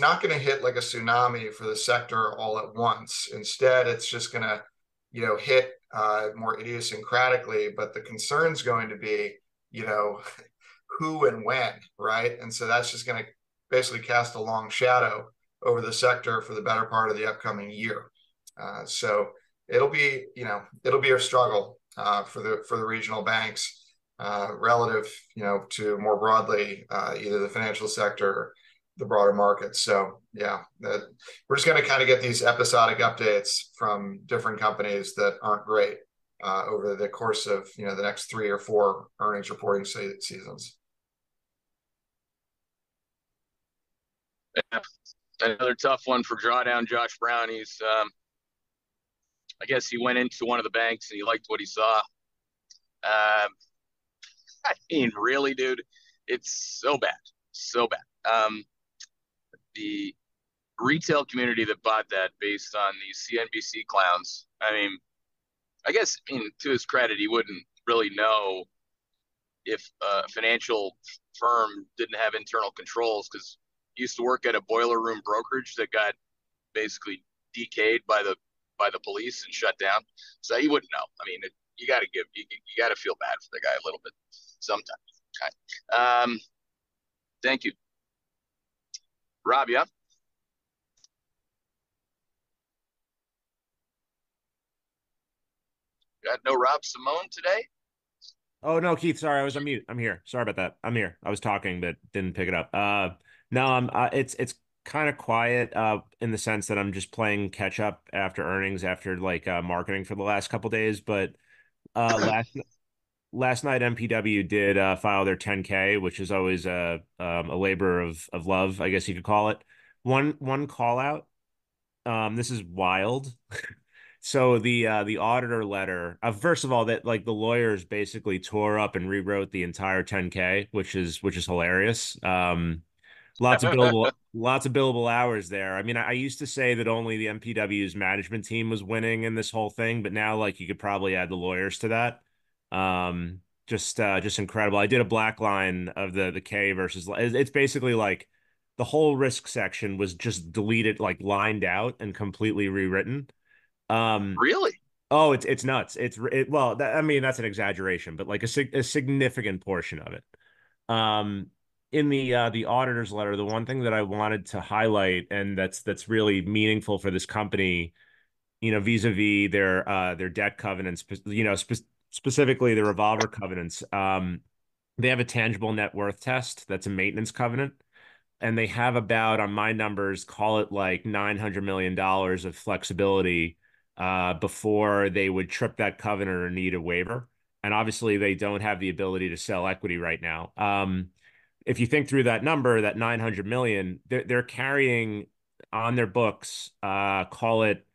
not going to hit like a tsunami for the sector all at once. Instead, it's just going to, you know, hit more idiosyncratically. But the concern's going to be, you know, who and when, right? And so that's just going to basically cast a long shadow over the sector for the better part of the upcoming year. So it'll be, you know, it'll be a struggle for the regional banks. Relative, you know, to more broadly either the financial sector or the broader market. So yeah, we're just going to kind of get these episodic updates from different companies that aren't great over the course of, you know, the next 3 or 4 earnings reporting seasons. Yeah. Another tough one for drawdown, Josh Brown. He's, I guess he went into one of the banks and he liked what he saw. I mean, really, dude, it's so bad, so bad. The retail community that bought that based on these CNBC clowns, I mean, I guess, I mean, to his credit, he wouldn't really know if a financial firm didn't have internal controls, because he used to work at a boiler room brokerage that got basically DK'd by the police and shut down. So he wouldn't know. I mean, you got to feel bad for the guy a little bit sometimes. Okay. Thank you, Rob. Yeah. Got no Rob Simone today. Oh no, Keith. Sorry, I was on mute. I'm here. Sorry about that. I'm here. I was talking, but didn't pick it up. No, it's kind of quiet in the sense that I'm just playing catch up after earnings, after like marketing for the last couple of days. But last night, MPW did file their 10K, which is always a labor of love, I guess you could call it. One call out. This is wild. So the auditor letter, first of all, that like the lawyers basically tore up and rewrote the entire 10K, which is hilarious. Lots of billable hours there. I mean, I used to say that only the MPW's management team was winning in this whole thing, but now like you could probably add the lawyers to that. Just incredible. I did a black line of the K versus. It's basically like the whole risk section was just deleted, like lined out and completely rewritten. Really? Oh, it's nuts. I mean, that's an exaggeration, but like a significant portion of it. In the auditor's letter, the one thing that I wanted to highlight, and that's really meaningful for this company, you know, vis-a-vis their debt covenants, you know, specifically the revolver covenants, they have a tangible net worth test. That's a maintenance covenant, and they have about, on my numbers, call it like $900 million of flexibility before they would trip that covenant or need a waiver. And obviously, they don't have the ability to sell equity right now. If you think through that number, that 900 million, they're carrying on their books, call it,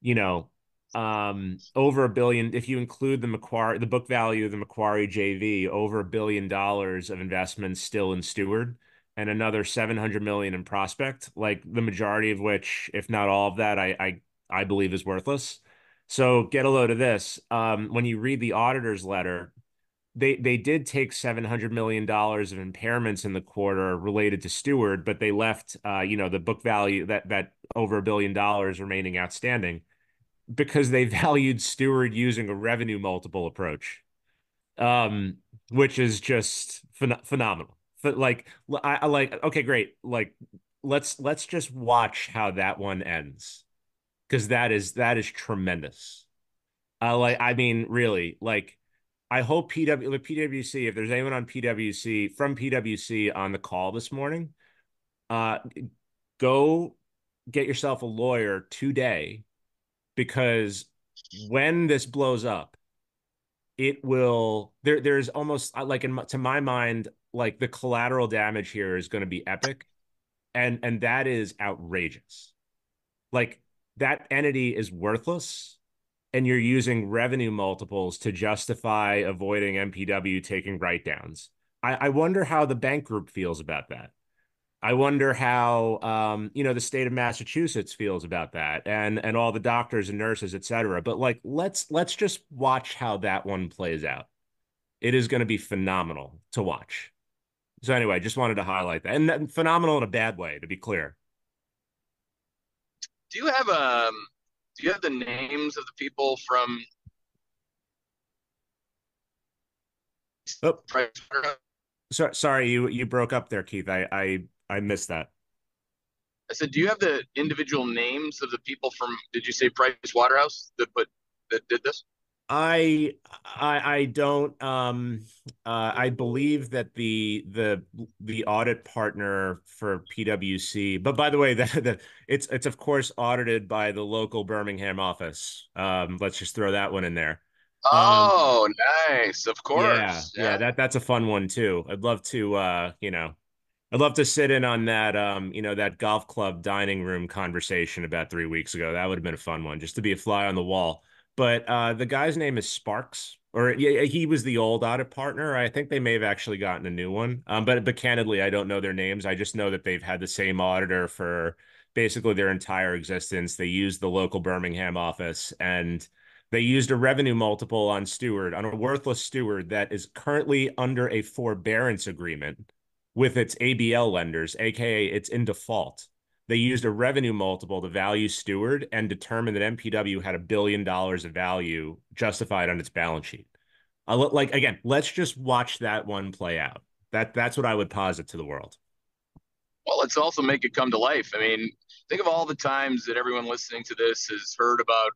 you know, over $1 billion. If you include the book value of the Macquarie JV, over $1 billion of investments still in Steward, and another 700 million in Prospect, like the majority of which, if not all of that, I believe is worthless. So get a load of this. When you read the auditor's letter, They did take $700 million of impairments in the quarter related to Steward, but they left, you know, the book value that over $1 billion remaining outstanding because they valued Steward using a revenue multiple approach. which is just phenomenal. Like, okay, great. Like, let's just watch how that one ends, because that is tremendous. I hope PwC, if there's anyone on PwC, from PwC on the call this morning, go get yourself a lawyer today, because when this blows up, it will, there's almost, like, to my mind, like, the collateral damage here is going to be epic. And that is outrageous. Like, that entity is worthless, and you're using revenue multiples to justify avoiding MPW taking write-downs. I wonder how the bank group feels about that. I wonder how, the state of Massachusetts feels about that, and all the doctors and nurses, et cetera. But, like, let's just watch how that one plays out. It is going to be phenomenal to watch. So anyway, just wanted to highlight that, and phenomenal in a bad way, to be clear. Do you have a... Do you have the names of the people from? Oh, so, sorry, you broke up there, Keith. I missed that. I said, do you have the individual names of the people from? Did you say Pricewaterhouse that did this? I don't. I believe that the audit partner for PwC, but by the way, that it's of course audited by the local Birmingham office. Let's just throw that one in there. Oh, nice, of course. Yeah, that's a fun one too. I'd love to, I'd love to sit in on that, that golf club dining room conversation about 3 weeks ago. That would have been a fun one, just to be a fly on the wall. But the guy's name is Sparks, or he was the old audit partner. I think they may have actually gotten a new one. But candidly, I don't know their names. I just know that they've had the same auditor for basically their entire existence. They used the local Birmingham office, and they used a revenue multiple on Steward, on a worthless Steward that is currently under a forbearance agreement with its ABL lenders, aka it's in default. They used a revenue multiple to value Steward and determined that MPW had $1 billion of value justified on its balance sheet. Again, let's just watch that one play out. That's what I would posit to the world. Well, let's also make it come to life. I mean, think of all the times that everyone listening to this has heard about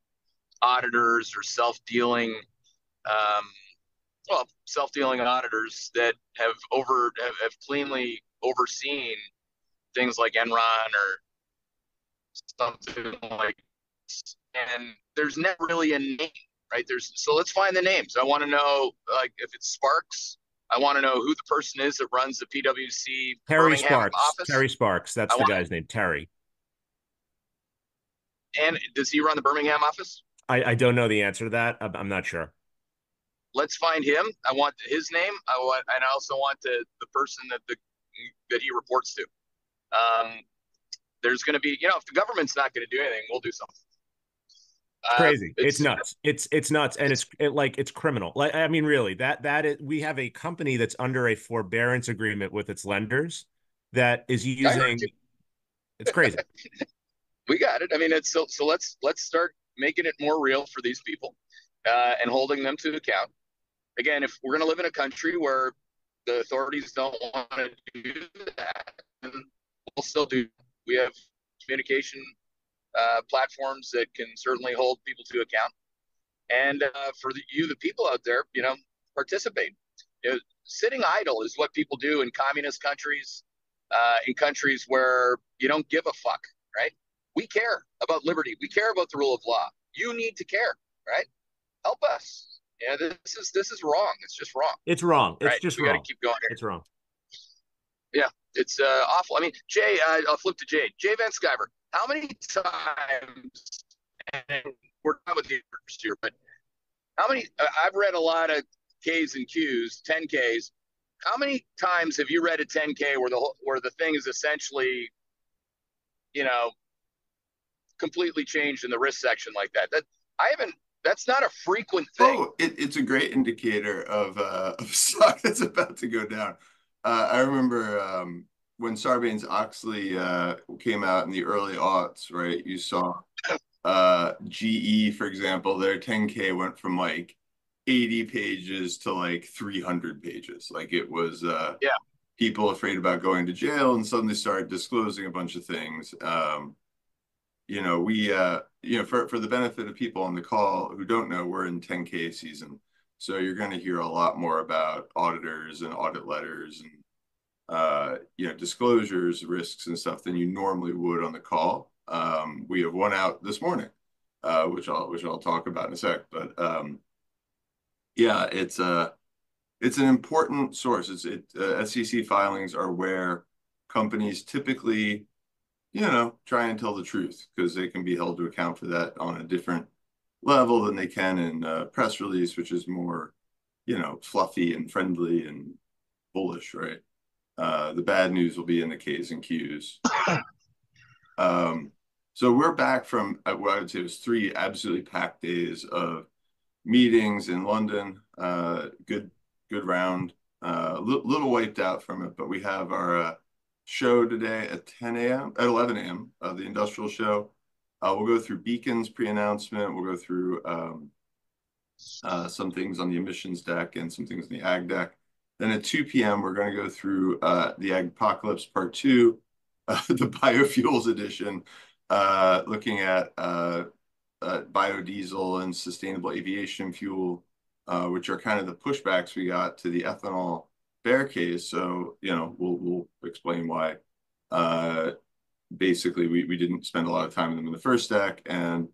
auditors or self-dealing, auditors that have cleanly overseen things like Enron or something like this. And there's not really a name, right? So let's find the names. I want to know, like, if it's Sparks, I want to know who the person is that runs the PwC Birmingham office. Terry Sparks, that's the guy's name, Terry. And does he run the Birmingham office? I don't know the answer to that. I'm not sure. Let's find him. I want his name. I also want the person that he reports to. There's going to be, if the government's not going to do anything, we'll do something. Crazy. It's nuts. It's nuts. And it's criminal. Like, I mean, really, we have a company that's under a forbearance agreement with its lenders that is using, it's crazy. We got it. I mean, so let's start making it more real for these people, and holding them to account. Again, if we're going to live in a country where the authorities don't want to do that, we'll still do. We have communication platforms that can certainly hold people to account. And for the people out there, participate. Sitting idle is what people do in communist countries, in countries where you don't give a fuck, right? We care about liberty. We care about the rule of law. You need to care, right? Help us. This is wrong. It's just wrong. It's wrong. It's just wrong. We got to keep going here. It's wrong. Yeah. It's awful. I mean, Jay, I'll flip to Jay. Jay Van Sciver, how many times, and we're not with the experts here, but how many, I've read a lot of Ks and Qs, 10Ks. How many times have you read a 10K where the thing is essentially, completely changed in the risk section like that? That's not a frequent thing. Oh, it's a great indicator of a stock that's about to go down. I remember when Sarbanes-Oxley came out in the early aughts, right? You saw GE, for example, their 10K went from like 80 pages to like 300 pages. Like it was people afraid about going to jail and suddenly started disclosing a bunch of things. You know, we you know, for the benefit of people on the call who don't know, we're in 10K season. So you're going to hear a lot more about auditors and audit letters and you know, disclosures, risks and stuff than you normally would on the call. We have one out this morning, which I'll talk about in a sec, but yeah, it's an important source. SEC filings are where companies typically, you know, try and tell the truth because they can be held to account for that on a different level than they can in a press release, which is more, you know, fluffy and friendly and bullish, right? The bad news will be in the K's and Q's. So we're back from what I would say was 3 absolutely packed days of meetings in London. Good round. Little wiped out from it, but we have our show today at 11 a.m. The industrial show. We'll go through Beacon's pre-announcement. We'll go through some things on the emissions deck and some things on the ag deck. Then at 2 p.m., we're going to go ththrough the Agpocalypse Part 2, the biofuels edition, looking at biodiesel and sustainable aviation fuel, which are kind of the pushbacks we got to the ethanol bear case. So, you know, we'll explain why. Basically, we didn't spend a lot of time in them in the first deck and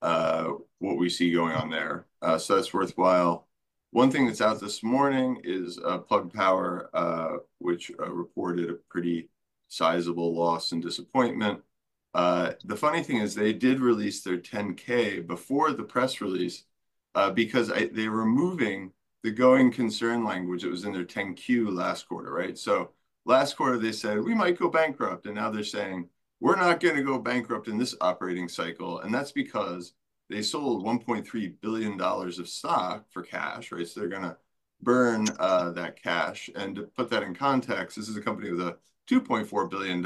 what we see going on there. So that's worthwhile. One thing that's out this morning is Plug Power, which reported a pretty sizable loss and disappointment. The funny thing is they did release their 10K before the press release because they were removing the going concern language that was in their 10Q last quarter, right? So last quarter they said, we might go bankrupt. And now they're saying, we're not going to go bankrupt in this operating cycle. And that's because they sold $1.3 billion of stock for cash, right? So they're going to burn that cash. And to put that in context, this is a company with a $2.4 billion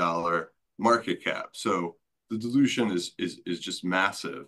market cap. So the dilution is just massive.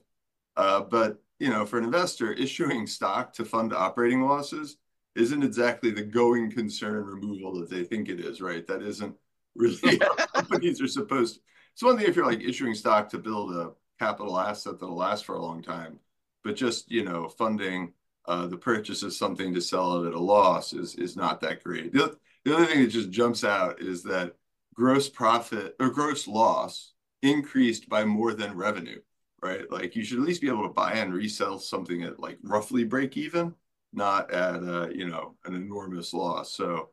But, you know, for an investor, issuing stock to fund operating losses isn't exactly the going concern removal that they think it is, right? That isn't really how companies are supposed to. It's one thing if you're like issuing stock to build a capital asset that'll last for a long time, but just, you know, funding the purchase of something to sell it at a loss is not that great. The other thing that just jumps out is that gross profit or gross loss increased by more than revenue, right? Like you should at least be able to buy and resell something at like roughly break even, not at you know, an enormous loss. So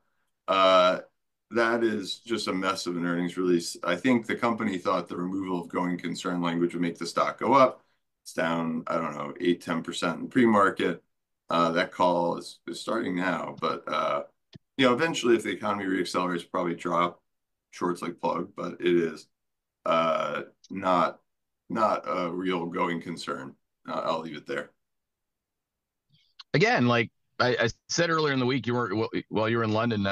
that is just a mess of an earnings release. I think the company thought the removal of going concern language would make the stock go up. It's down, I don't know, 8, 10% in pre-market. That call is starting now, but you know, eventually if the economy reaccelerates, probably drop shorts like Plug, but it is not a real going concern. I'll leave it there. Again, like I said earlier in the week, you were while you were in London.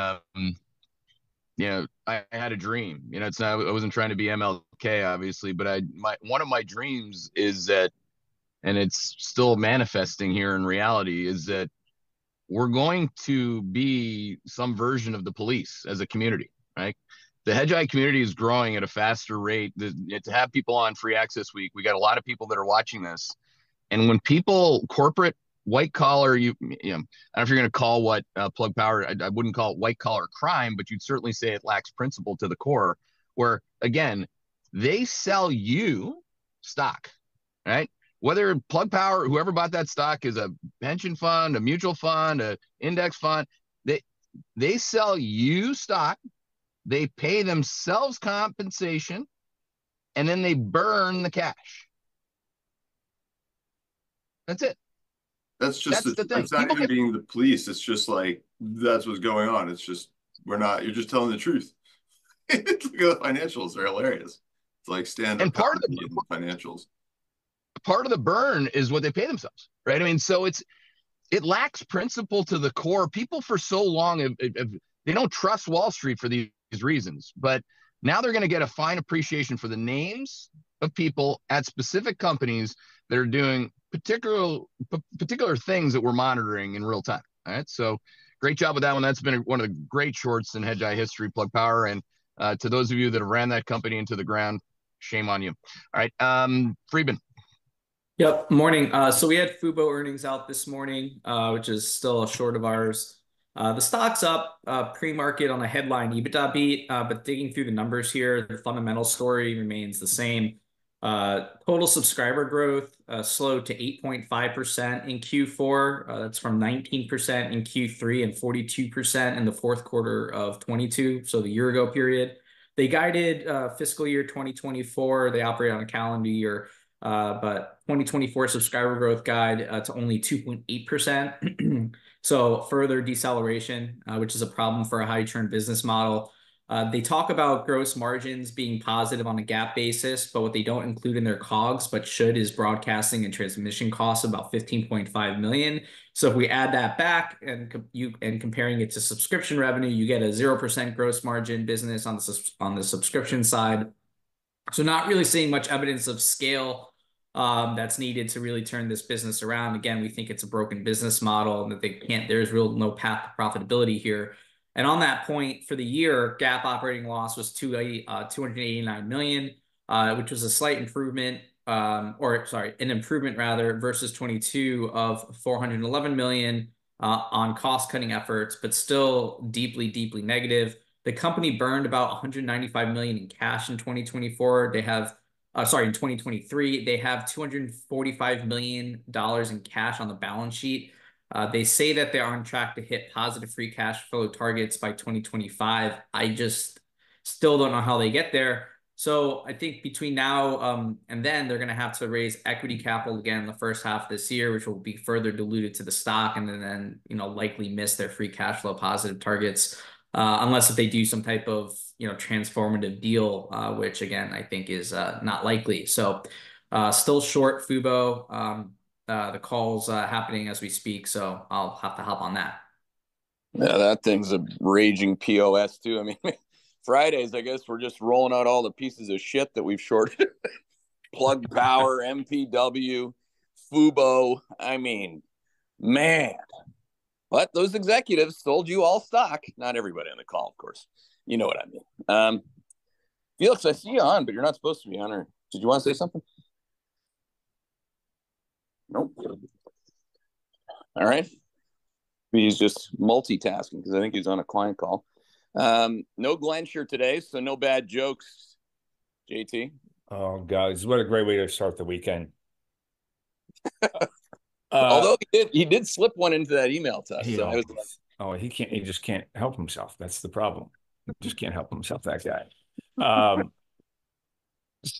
You know, I had a dream. You know, it's not, I wasn't trying to be MLK, obviously, but one of my dreams is that, and it's still manifesting here in reality, is that we're going to be some version of the police as a community, right? The Hedgeye community is growing at a faster rate. To have people on Free Access Week, we got a lot of people that are watching this. And when people, corporate, white collar, you know, I don't know if you're going to call what Plug Power, I wouldn't call it white collar crime, but you'd certainly say it lacks principle to the core, where again, they sell you stock, right? Whether Plug Power, whoever bought that stock is a pension fund, a mutual fund, an index fund, they sell you stock, they pay themselves compensation, and then they burn the cash. That's it. That's the thing. It's not even being the police. It's just like, that's what's going on. It's just, you're just telling the truth. The financials are hilarious. It's like stand up and part of the financials. Part of the burn is what they pay themselves, right? I mean, so it lacks principle to the core. People for so long, they don't trust Wall Street for these reasons, but now they're going to get a fine appreciation for the names of people at specific companies that are doing particular things that we're monitoring in real time. All right. So great job with that one. That's been one of the great shorts in Hedgeye history, Plug Power. And to those of you that have ran that company into the ground, shame on you. All right. Friedman. Yep. Morning. So we had Fubo earnings out this morning, which is still a short of ours. The stock's up pre-market on a headline EBITDA beat, but digging through the numbers here, the fundamental story remains the same. Total subscriber growth slowed to 8.5% in Q4. That's from 19% in Q3 and 42% in the fourth quarter of 22, so the year ago period. They guided fiscal year 2024. They operate on a calendar year, but 2024 subscriber growth guide to only 2.8%. So further deceleration, which is a problem for a high churn business model. They talk about gross margins being positive on a GAAP basis, but what they don't include in their COGS, but should, is broadcasting and transmission costs, about $15.5 million. So if we add that back and comparing it to subscription revenue, you get a 0% gross margin business on the subscription side. So not really seeing much evidence of scale that's needed to really turn this business around. Again, we think it's a broken business model and that they can't, there's real no path to profitability here. And on that point, for the year, GAAP operating loss was $289 million, which was a slight improvement, an improvement versus 22 of $411 million on cost-cutting efforts, but still deeply, deeply negative. The company burned about $195 million in cash in 2024. They have, in 2023, they have $245 million in cash on the balance sheet. They say that they're on track to hit positive free cash flow targets by 2025. I just still don't know how they get there. So I think between now and then, they're going to have to raise equity capital again in the first half of this year, which will be further diluted to the stock and then likely miss their free cash flow positive targets, unless if they do some type of transformative deal, which again, I think is not likely. So still short Fubo. The call's happening as we speak, so I'll have to hop on that. Yeah, that thing's a raging POS too. I mean, Fridays, I guess we're just rolling out all the pieces of shit that we've shorted. Plug Power, MPW, Fubo. I mean, man. But those executives sold you all stock. Not everybody on the call, of course. You know what I mean. Felix, I see you on, but you're not supposed to be on. Or did you want to say something? Nope. All right. He's just multitasking because I think he's on a client call. No Glenn here today, so no bad jokes, JT. Oh, guys, what a great way to start the weekend. Although he did slip one into that email to us. He just can't help himself. That's the problem. Just can't help himself, that guy.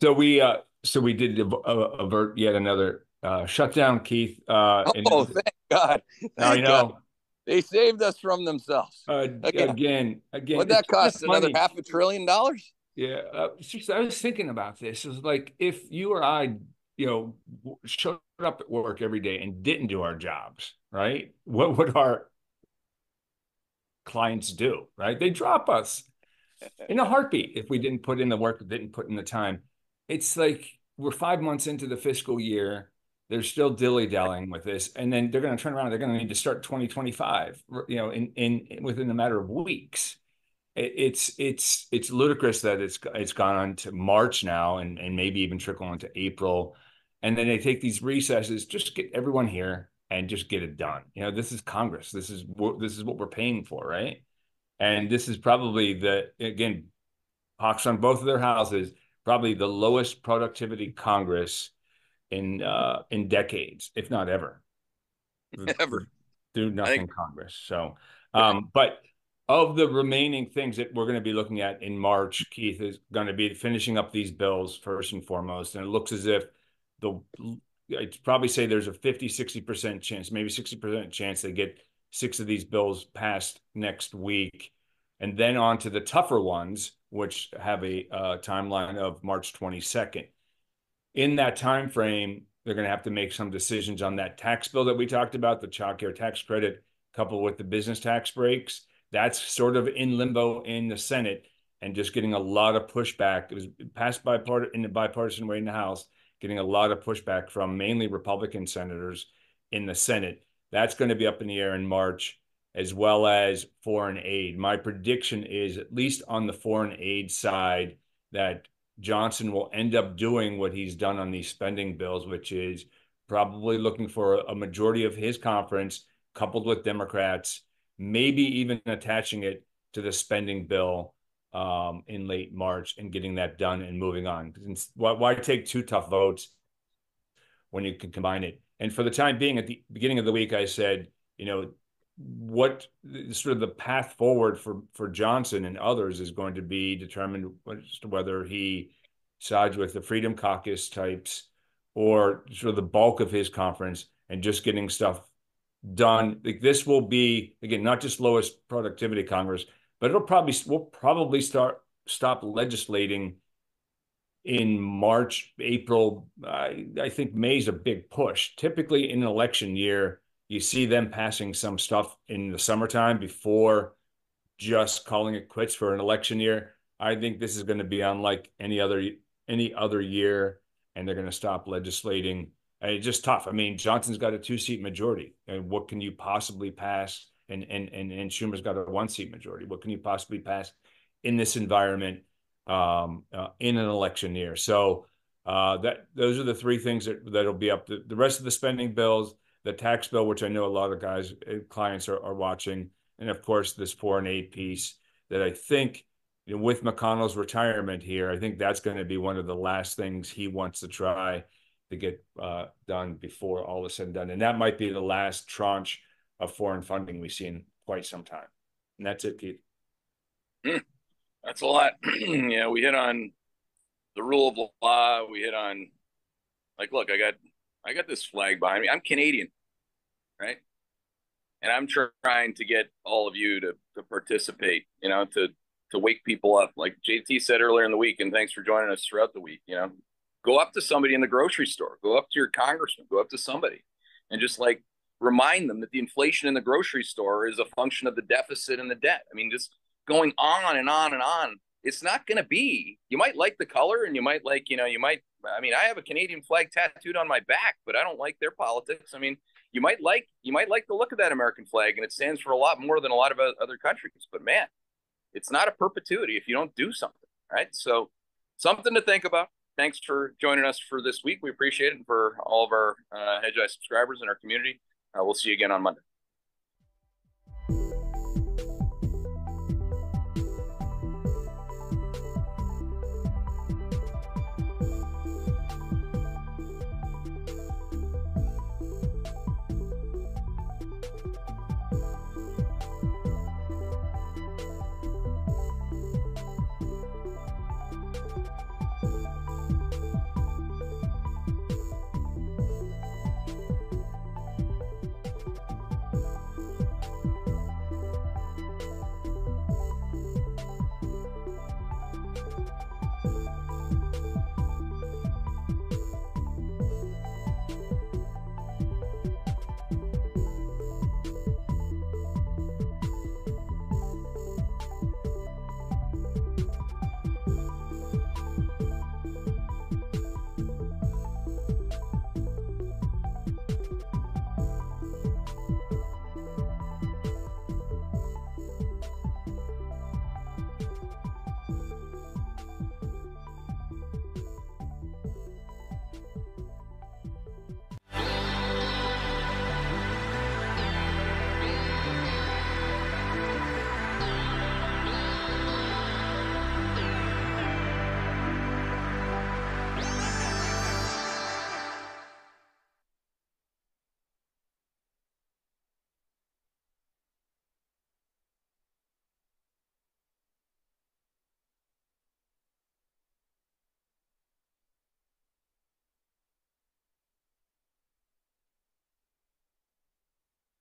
So we did avert yet another shutdown, Keith. Thank God. Thank God. They saved us from themselves. Again. Would that cost another $500 billion? Yeah. I was thinking about this. It was like, if you or I, showed up at work every day and didn't do our jobs, right? What would our clients do, right? They drop us in a heartbeat if we didn't put in the work, didn't put in the time. It's like we're 5 months into the fiscal year. They're still dilly-dallying with this, and then they're going to turn around. They're going to need to start 2025, within a matter of weeks. It's ludicrous that it's gone on to March now, and maybe even trickle onto April, and then they take these recesses. Just get everyone here and just get it done. This is Congress. This is what we're paying for, right? And this is probably hawks on both of their houses. Probably the lowest productivity Congress in decades, if not ever. Ever. Do nothing Congress. So, but of the remaining things that we're going to be looking at in March, Keith, is going to be finishing up these bills first and foremost. And it looks as if I'd probably say there's a 50-60% chance, maybe 60% chance they get 6 of these bills passed next week. And then on to the tougher ones, which have a timeline of March 22nd. In that time frame, they're going to have to make some decisions on that tax bill that we talked about, the child care tax credit, coupled with the business tax breaks. That's sort of in limbo in the Senate and just getting a lot of pushback. It was passed in a bipartisan way in the House, getting a lot of pushback from mainly Republican senators in the Senate. That's going to be up in the air in March, as well as foreign aid. My prediction is, at least on the foreign aid side, that Johnson will end up doing what he's done on these spending bills, which is probably looking for a majority of his conference coupled with Democrats, maybe even attaching it to the spending bill in late March and getting that done and moving on. Why take two tough votes when you can combine it? And for the time being, at the beginning of the week, I said, you know, what sort of the path forward for Johnson and others is going to be determined as to whether he sides with the Freedom Caucus types or sort of the bulk of his conference and just getting stuff done. Like, this will be, again, not just lowest productivity Congress, but we'll probably stop legislating in March, April. I think May's a big push. Typically in an election year, you see them passing some stuff in the summertime before just calling it quits for an election year. I think this is going to be unlike any other year, and they're going to stop legislating. It's just tough. I mean, Johnson's got a 2-seat majority. And what can you possibly pass? And Schumer's got a 1-seat majority. What can you possibly pass in this environment in an election year? So those are the three things that'll be up. The rest of the spending bills, the tax bill, which I know a lot of clients are watching, and of course this foreign aid piece that I think, you know, with McConnell's retirement here, I think that's going to be one of the last things he wants to try to get done before all is said and done. And that might be the last tranche of foreign funding we've seen quite some time. And that's it, Keith. That's a lot. Yeah, we hit on the rule of law. We hit on, like, look, I got this flag behind me. I'm Canadian, right? And I'm trying to get all of you to participate, you know, to wake people up. Like JT said earlier in the week, and thanks for joining us throughout the week, you know, go up to somebody in the grocery store, go up to your congressman, go up to somebody and just like remind them that the inflation in the grocery store is a function of the deficit and the debt. I mean, just going on and on and on. It's not going to be, you might like the color and you might like, you know, you might, I mean, I have a Canadian flag tattooed on my back, but I don't like their politics. I mean, you might like the look of that American flag, and it stands for a lot more than a lot of other countries, but man, it's not a perpetuity if you don't do something, right? So something to think about. Thanks for joining us for this week. We appreciate it, and for all of our Hedgeye subscribers in our community. We'll see you again on Monday.